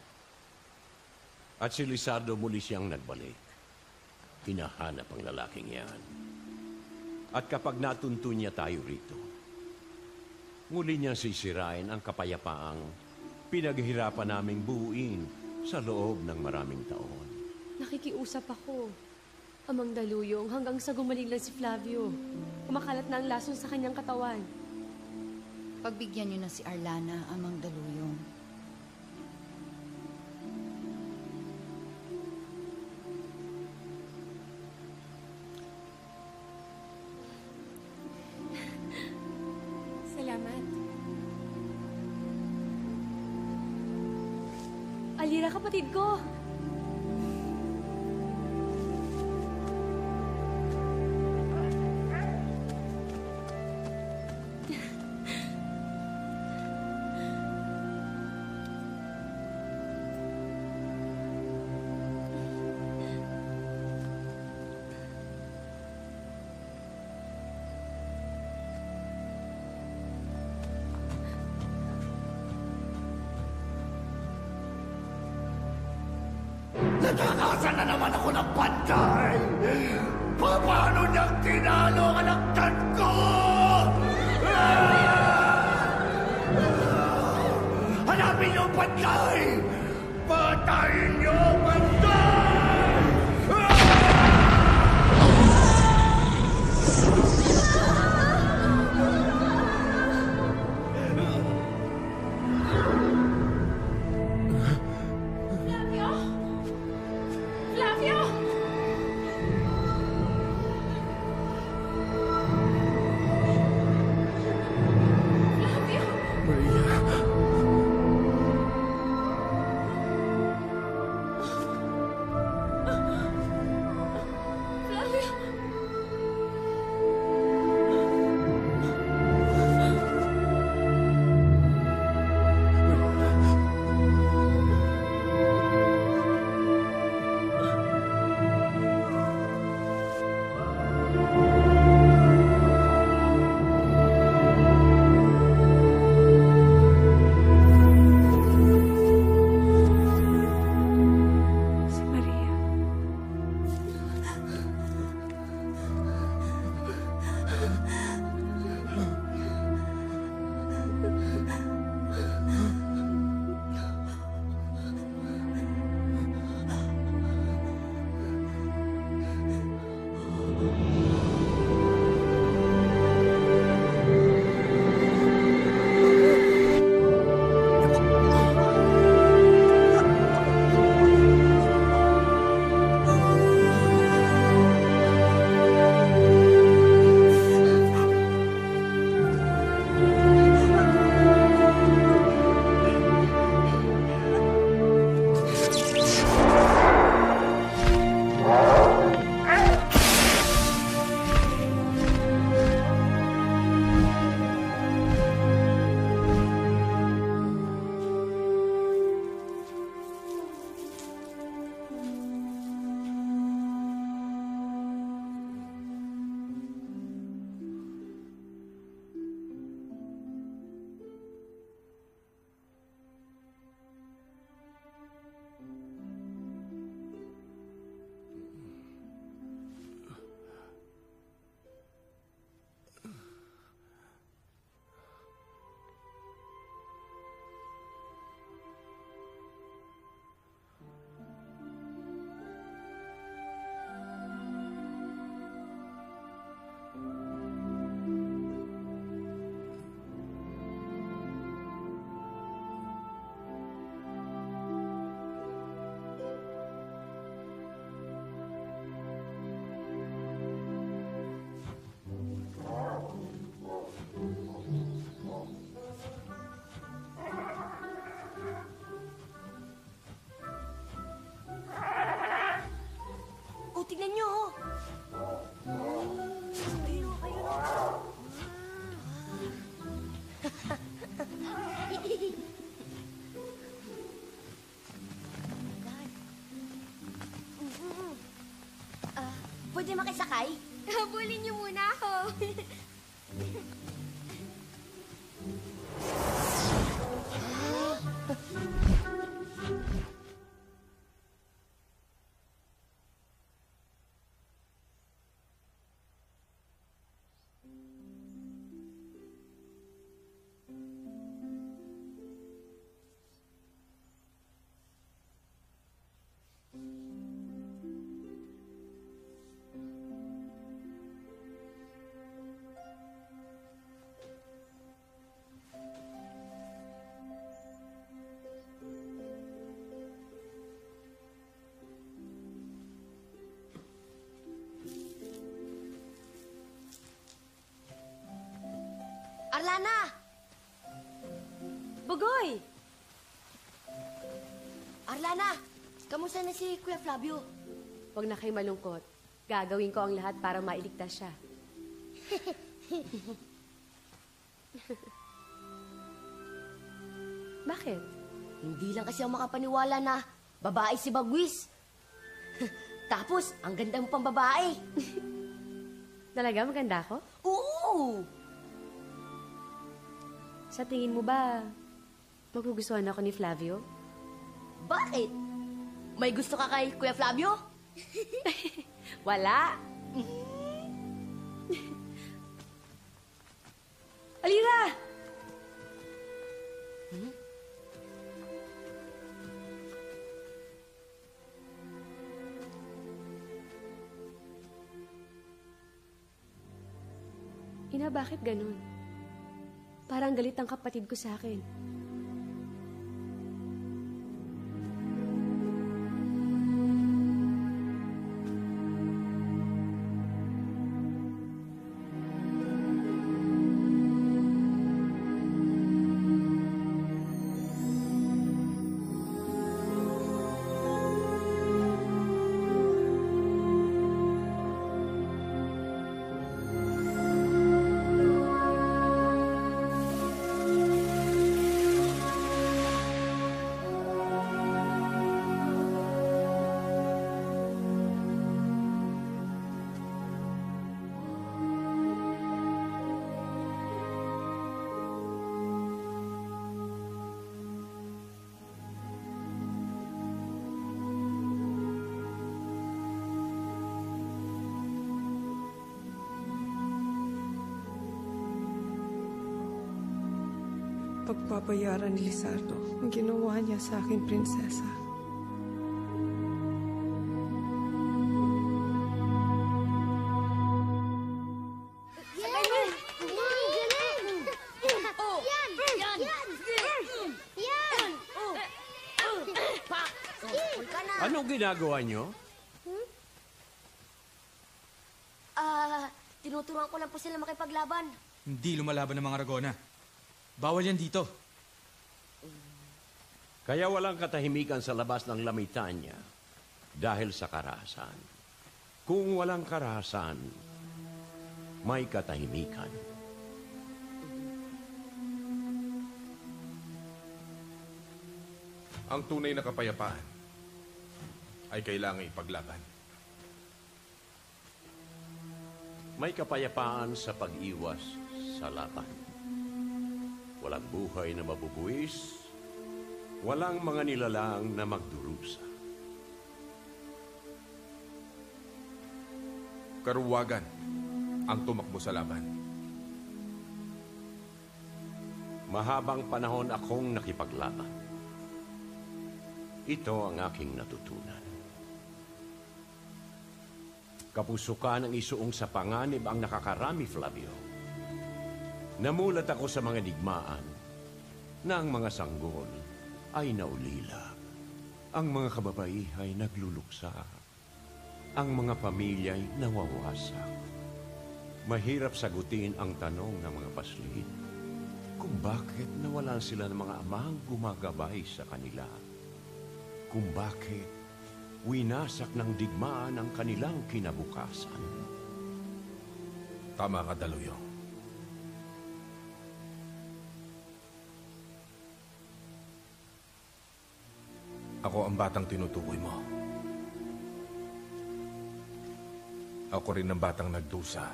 At si Lizardo muli siyang nagbalik. Hinahanap ang lalaking yan. At kapag natunto niya tayo rito, muli niya sisirain ang kapayapaang pinaghirapan naming buuin sa loob ng maraming taon. Nakikiusap ako, Amang Daluyong, hanggang sa gumaling lang si Flavio. Kumakalat na ang lason sa kanyang katawan. Pagbigyan niyo na si Arlana, Amang Daluyong. Alina, kapatid ko! Natakasan na naman ako ng Panday! Paano niyang tinalo ang alakdan ko? Hanapin niyo ang Panday! Patayin niyo ang Panday! Maria. Pwede makisakay? Habulin niyo muna ako. Arlana! Bugoy! Arlana! Kamusta na si Kuya Flavio? Huwag na kayo malungkot. Gagawin ko ang lahat para mailigtas siya. Bakit? Hindi lang kasi ako makapaniwala na babae si Bagwis. Tapos, ang ganda mo pang babae. Talaga maganda ako? Oo! Sa tingin mo ba, magugustuhan ako ni Flavio? Bakit? May gusto ka kay Kuya Flavio? Wala. Alina! Hmm? Ina, bakit ganun? Parang galit ang kapatid ko sa akin. Pagpapayaran ni Lizardo ang ginawa niya sa akin, prinsesa. Anong ginagawa niyo? Tinuturuan ko lang po sila makipaglaban. Hindi lumalaban ng mga Aragona. Bawal yan dito. Kaya walang katahimikan sa labas ng Lamitanya dahil sa karahasan. Kung walang karahasan, may katahimikan. Ang tunay na kapayapaan ay kailangang ipaglaban. May kapayapaan sa pag-iwas sa laban. Walang buhay na mabubuwis, walang mga nilalang na magdurusa. Karuwagan ang tumakbo sa laban. Mahabang panahon akong nakipaglaban. Ito ang aking natutunan. Kapusukan ang isuong sa panganib ang nakakarami, Flavio. Namulat ako sa mga digmaan na ang mga sanggol ay naulila. Ang mga kababaihan ay nagluluksa. Ang mga pamilya ay nawawasak. Mahirap sagutin ang tanong ng mga paslit kung bakit nawalan sila ng mga amang gumagabay sa kanila. Kung bakit winasak ng digmaan ang kanilang kinabukasan. Tama ka, Daluyong. Ako ang batang tinutukoy mo. Ako rin ang batang nagdusa.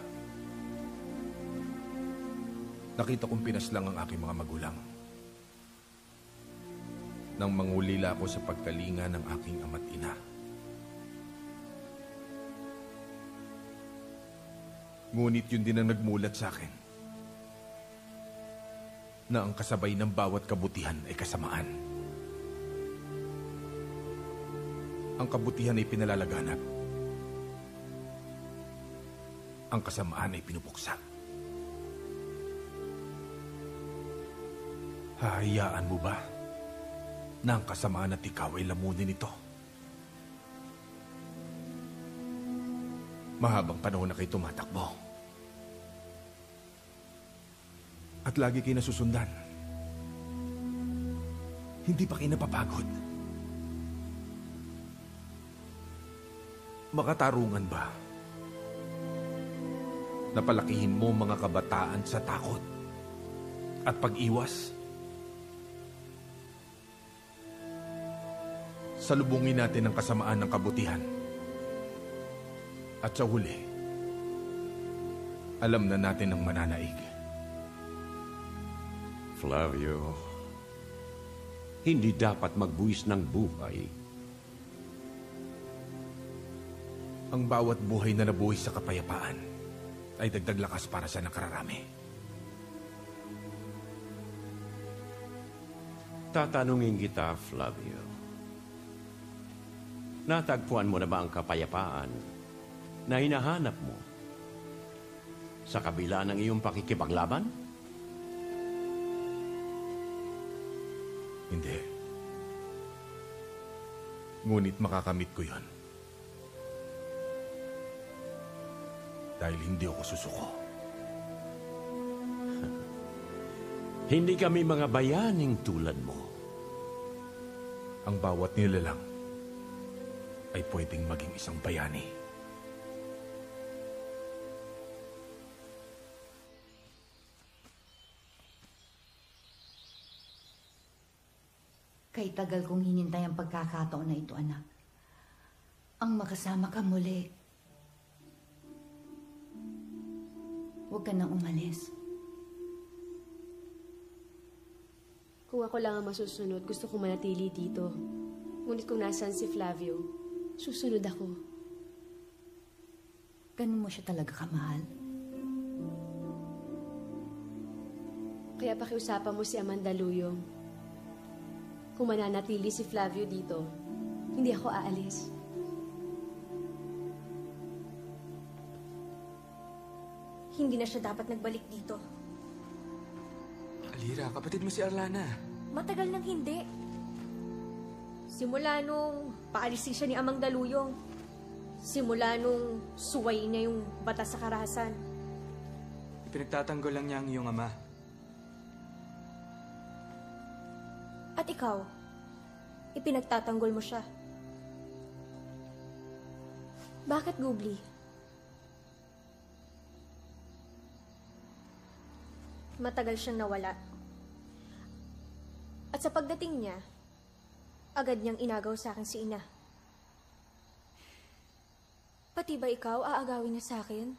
Nakita kong pinaslang ang aking mga magulang. Nang mangulila ako sa pagkalinga ng aking ama't ina. Ngunit yun din ang nagmulat sa akin. Na ang kasabay ng bawat kabutihan ay kasamaan. Ang kabutihan ay pinalalaganap. Ang kasamaan ay pinupuksa. Hahayaan mo ba na ang kasamaan at ikaw ay lamunin ito? Mahabang panahon na kayo tumatakbo. At lagi kayo nasusundan. Hindi pa kayo napapagod. Makatarungan ba? Napalakihin mo mga kabataan sa takot at pag-iwas? Salubungin natin ang kasamaan ng kabutihan. At sa huli, alam na natin ang mananaig. Flavio, hindi dapat magbuwis ng buhay. Ang bawat buhay na nabuhay sa kapayapaan ay dagdag lakas para sa nakararami. Tatanungin kita, Flavio. Natagpuan mo na ba ang kapayapaan na hinahanap mo sa kabila ng iyong pakikipaglaban? Hindi. Ngunit makakamit ko yon. Dahil hindi ako susuko. Hindi kami mga bayaning tulad mo. Ang bawat nilalang ay pwedeng maging isang bayani. Kay tagal kong hinintay ang pagkakataon na ito, anak. Ang makasama ka muli. Huwag ka nang umalis. Kung ako lang ang masusunod, gusto kong manatili dito. Ngunit kung nasaan si Flavio, susunod ako. Ganun mo siya talaga kamahal. Kaya pakiusapan mo si Amang Daluyong. Kung mananatili si Flavio dito, hindi ako aalis. Hindi na siya dapat nagbalik dito. Alira, kapatid mo si Arlana. Matagal nang hindi. Simula nung paalisin siya ni Amang Daluyong. Simula nung suwayin niya yung batas sa karahasan. Ipinagtatanggol lang niya ang iyong ama. At ikaw, ipinagtatanggol mo siya. Bakit, Gubli? Matagal siyang nawala. At sa pagdating niya, agad niyang inagaw sa akin si Ina. Pati ba ikaw aagawin na sa akin?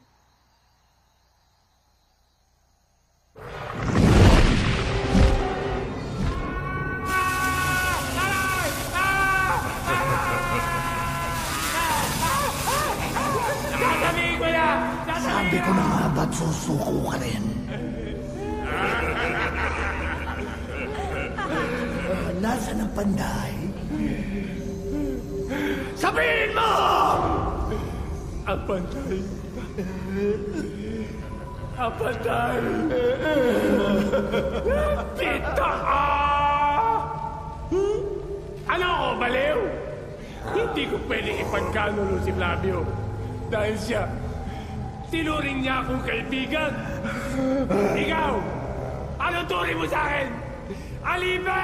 Sabi ko na nga ba't susuko ka rin? Nasaan ang panday? Sabihin mo! Apantay. Apantay. Pita ka! Ano ako, baliw? Hindi ko pwedeng ipagkanulo si Flavio. Dahil siya, tinuring niya akong kaibigan. Ikaw, anong turing mo sa akin? Alibe!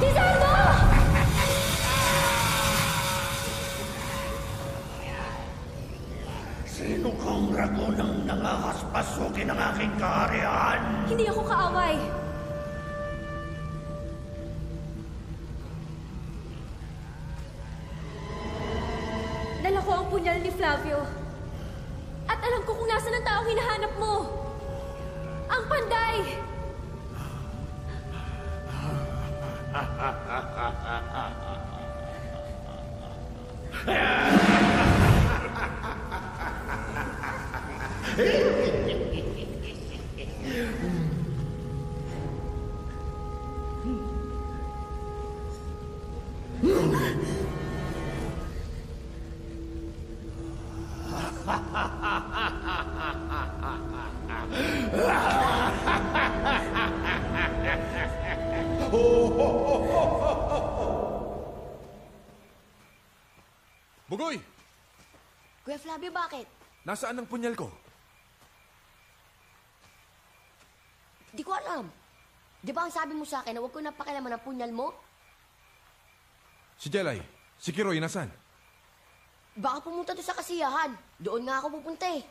Lizardo! Sino kang ragonang nangahaspasukin ang aking kaharian? Hindi ako kaaway. Flavio. At alam ko kung nasan ang taong hinahanap mo. Ang panday! Bugoy! Kuya Flavio, bakit? Nasaan ang punyal ko? Di ko alam. Di ba ang sabi mo sa akin na huwag ko na pakialaman ang punyal mo? Si Jelay, si Kiroy, nasaan? Baka pumunta doon sa kasiyahan. Doon nga ako pupunta eh.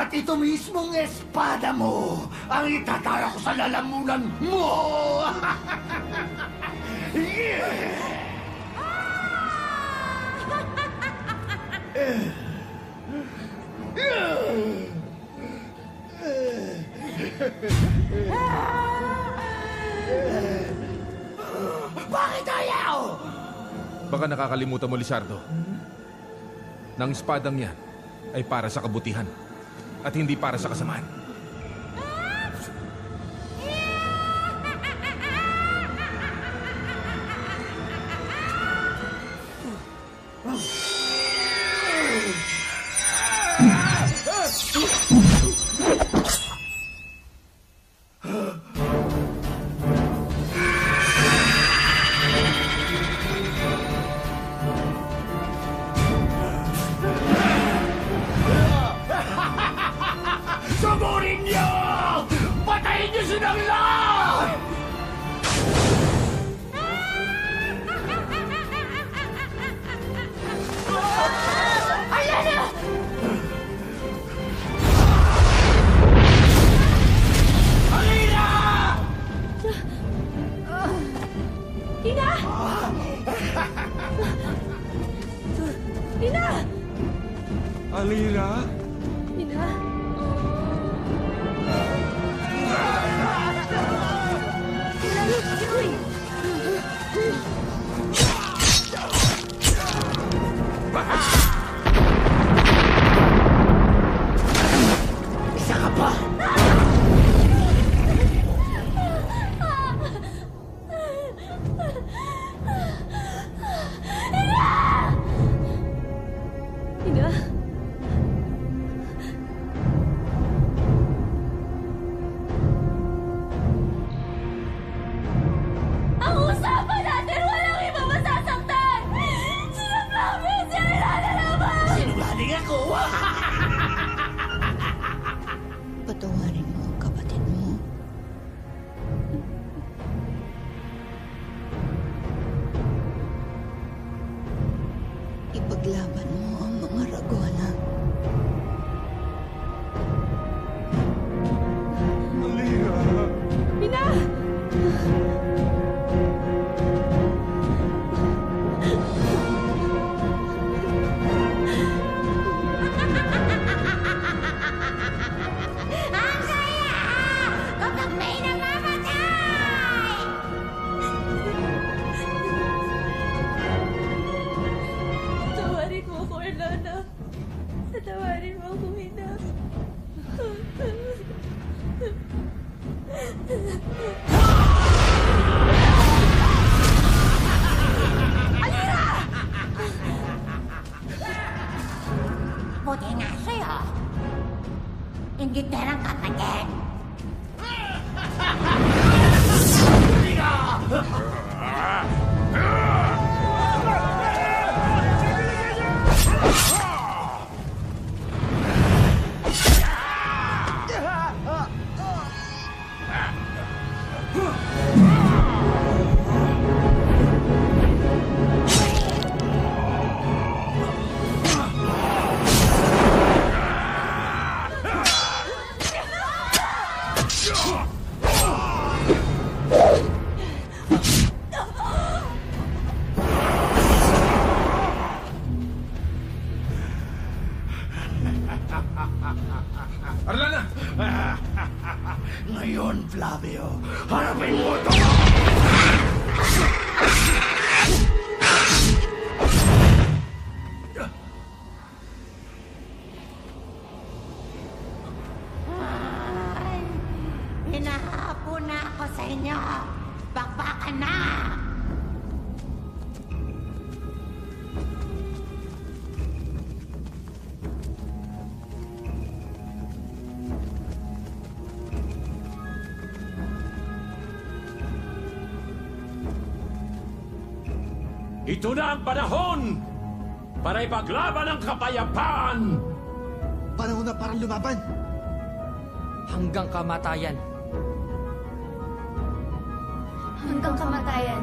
At ito mismong espada mo ang itatara ko sa lalamunan mo! Bakit ayaw? Baka nakakalimutan mo, Lizardo. Nang espadang yan ay para sa kabutihan at hindi para sa kasamaan. Patawarin mo akong ina. Alina! Buti na siya. Hindi terang kapatid. Alina! Arlana! Ngayon, Flavio, harapin mo ito! Ay, hinahapo na ako sa inyo. Bakbakan na! Ito na ang panahon para ipaglaban ang kapayapaan! Panahon na parang lumaban! Hanggang kamatayan! Hanggang kamatayan!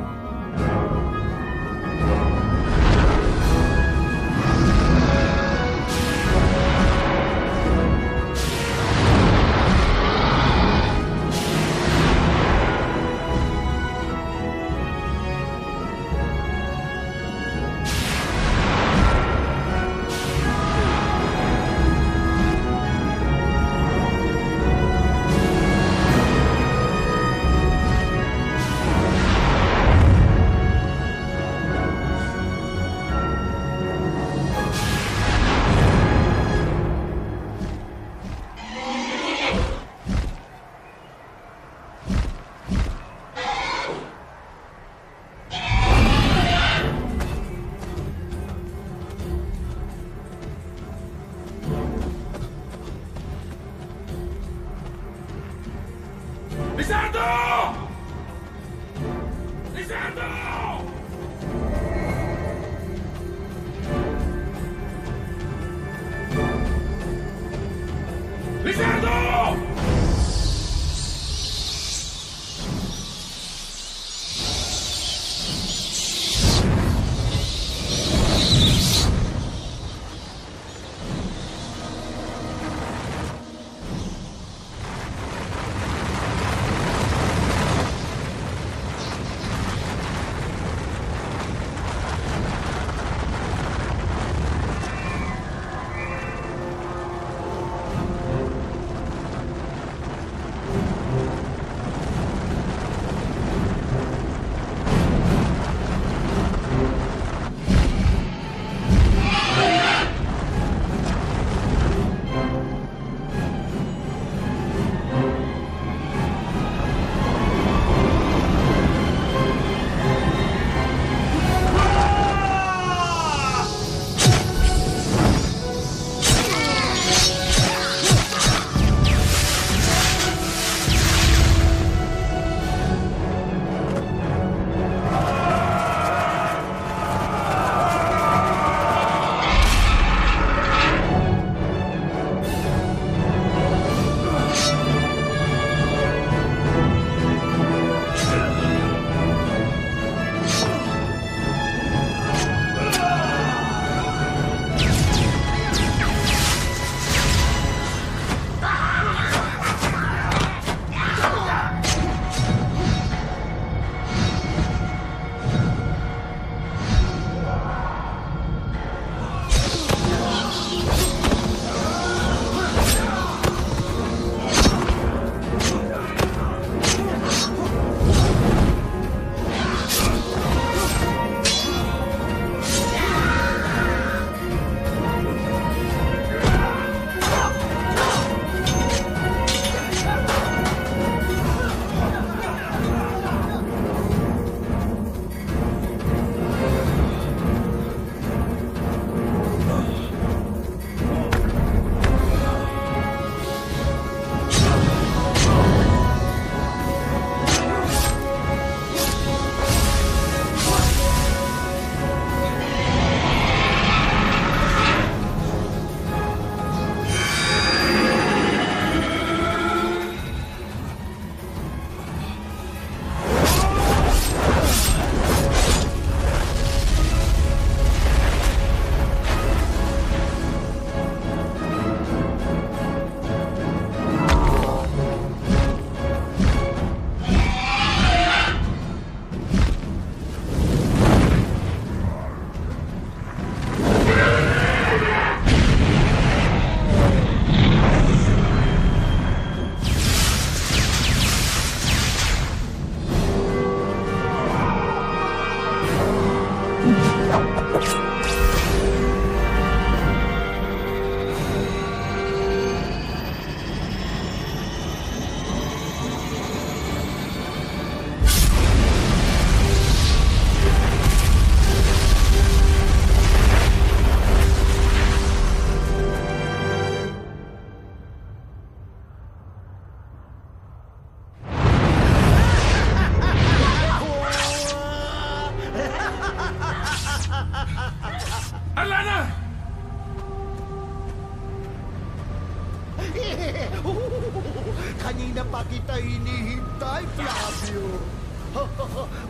Kanina pa kita hinihintay, Flavio.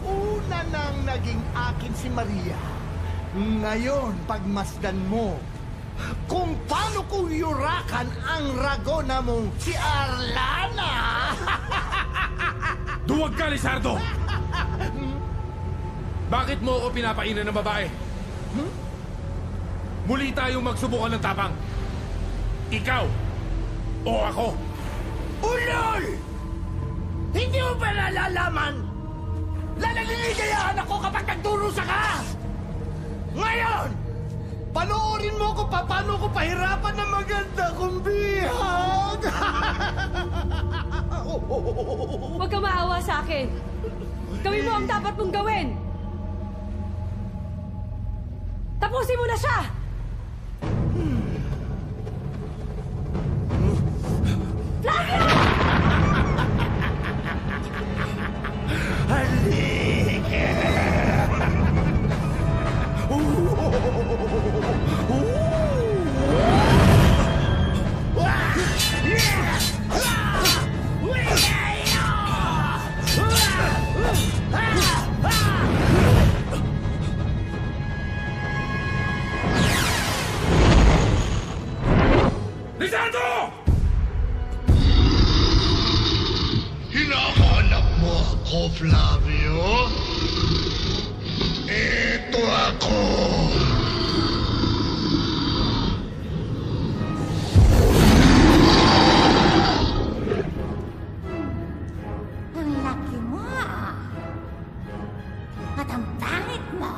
Una nang naging akin si Maria. Ngayon, pagmasdan mo kung paano kong yurakan ang ragona mong si Arlana. Duwag ka, Lizardo! Bakit mo ako pinapainan ng babae? Hmm? Muli tayong magsubukan ng tapang. Ikaw o ako. Ulol! Hindi mo ba nalalaman? Lalaliligayaan ako kapag nagdurusa ka! Ngayon, panoorin mo kung paano ko pahirapan ng maganda kong bihag! Huwag ka maawa sa akin. Gawin mo ang dapat mong gawin. Tapusin mo na siya! Flavio! Halik! Lizardo! Hinahanap mo ako, Flavio? Ito ako! Ang laki mo! At ang pangit mo!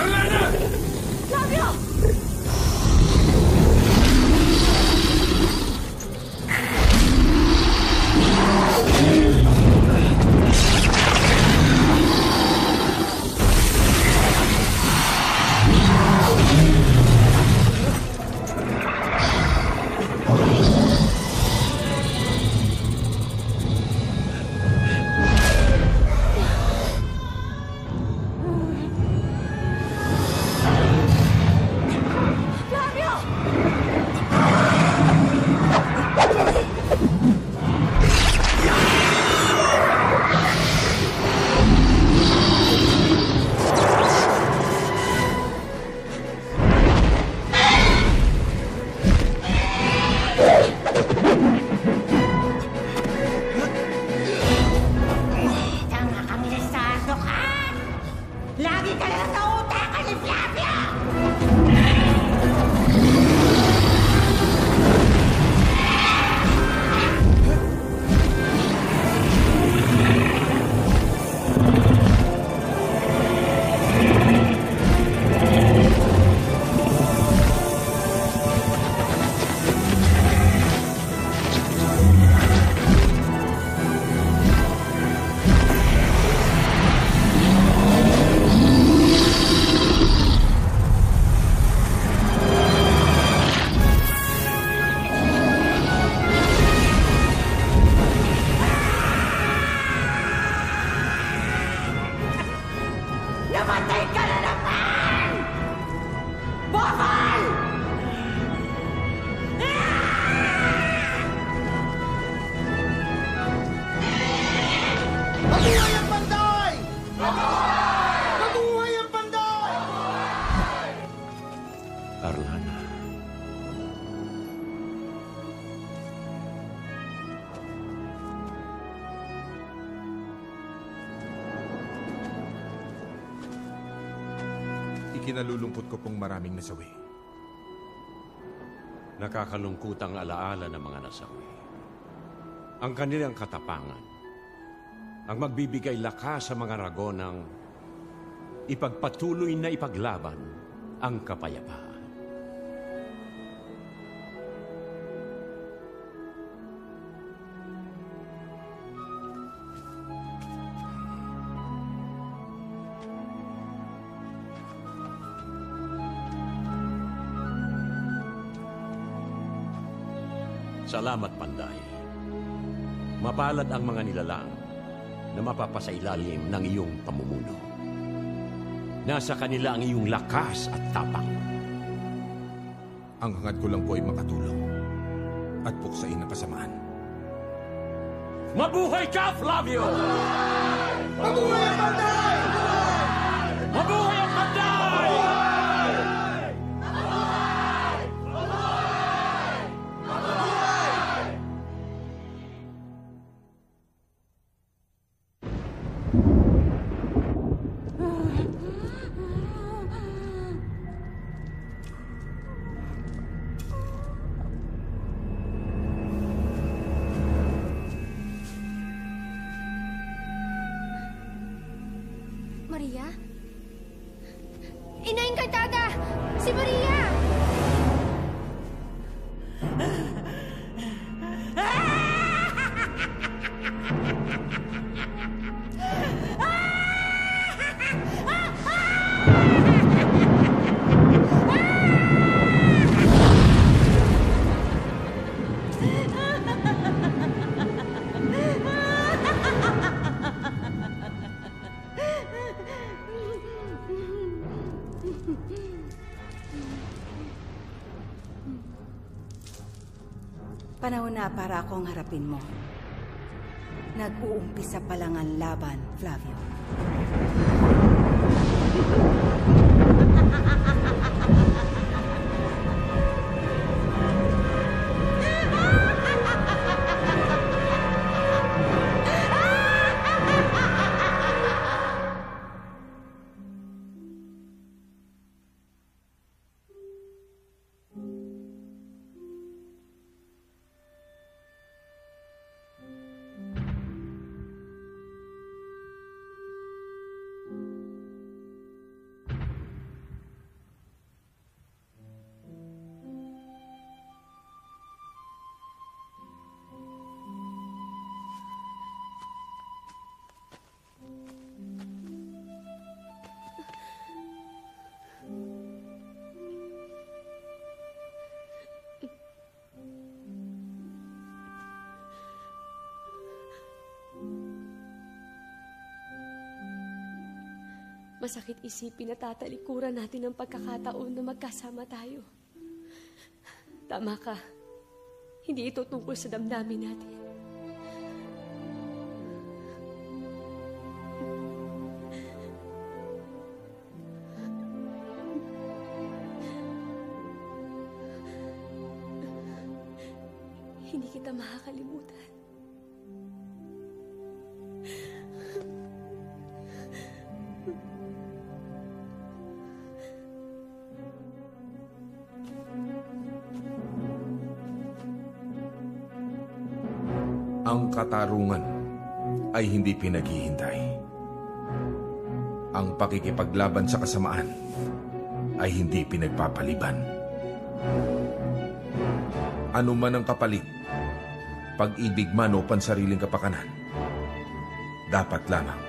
Arlana! Flavio! Kinalulungkot ko pong maraming nasawi. Nakakalungkot ang alaala ng mga nasawi. Ang kanilang katapangan, ang magbibigay lakas sa mga ragonang ipagpatuloy na ipaglaban ang kapayapaan. Salamat, Panday. Mapalad ang mga nilalang na mapapasailalim ng iyong pamumuno. Nasa kanila ang iyong lakas at tapang. Ang hangad ko lang po ay makatulong at puksain ang kasamaan. Mabuhay ka, Flavio! Mabuhay ang panday! Mabuhay ang panday! Mabuhay! Mabuhay! Mabuhay! Maria? Ina Encantada! Si Maria! Panahon na para akong harapin mo. Nag-uumpisa pa lang ang laban, Flavio. Masakit isipin na tatalikuran natin ang pagkakataon na magkasama tayo. Tama ka. Hindi ito tungkol sa damdamin natin. Hindi kita makakalimutan. Ang katarungan ay hindi pinaghihintay. Ang pakikipaglaban sa kasamaan ay hindi pinagpapaliban. Ano man ang kapalit, pag-ibig man o pansariling kapakanan, dapat lamang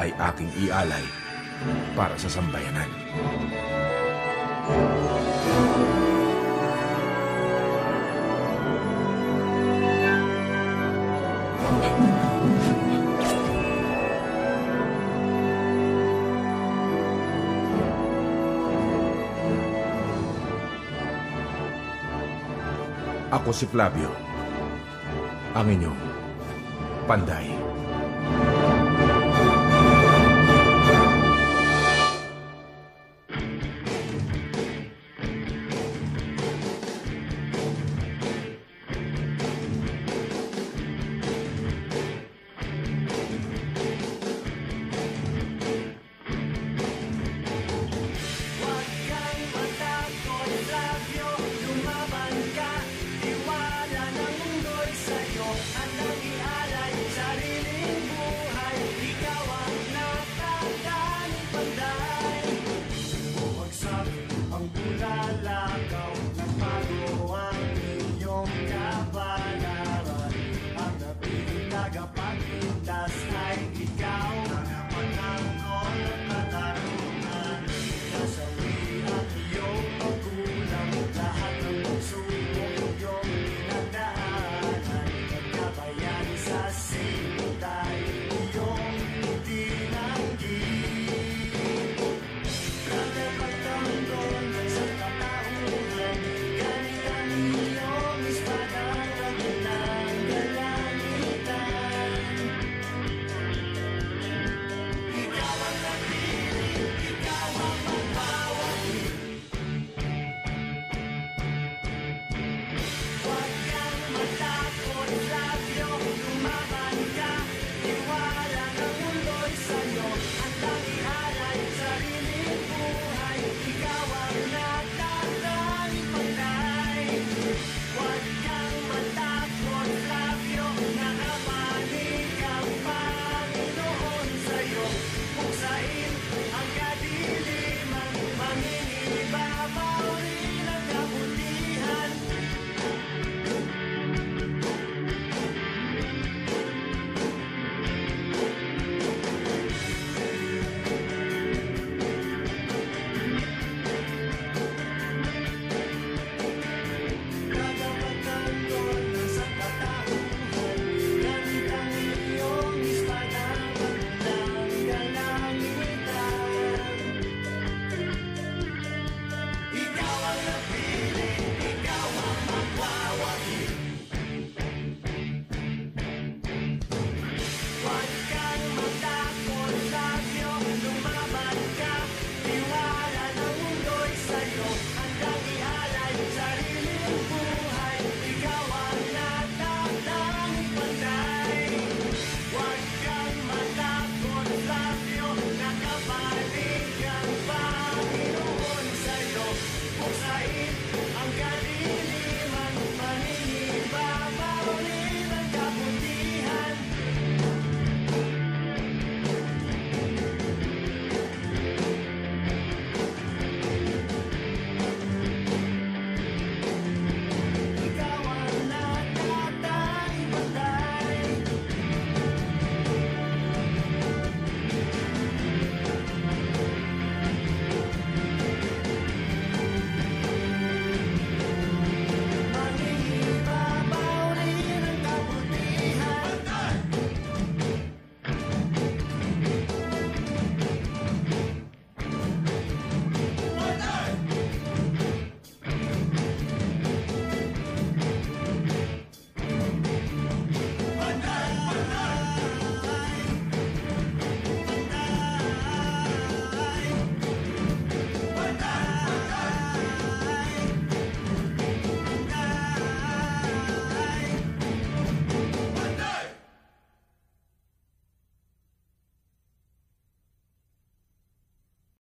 ay aking ialay para sa sambayanan. Ako si Flavio, ang inyong panday.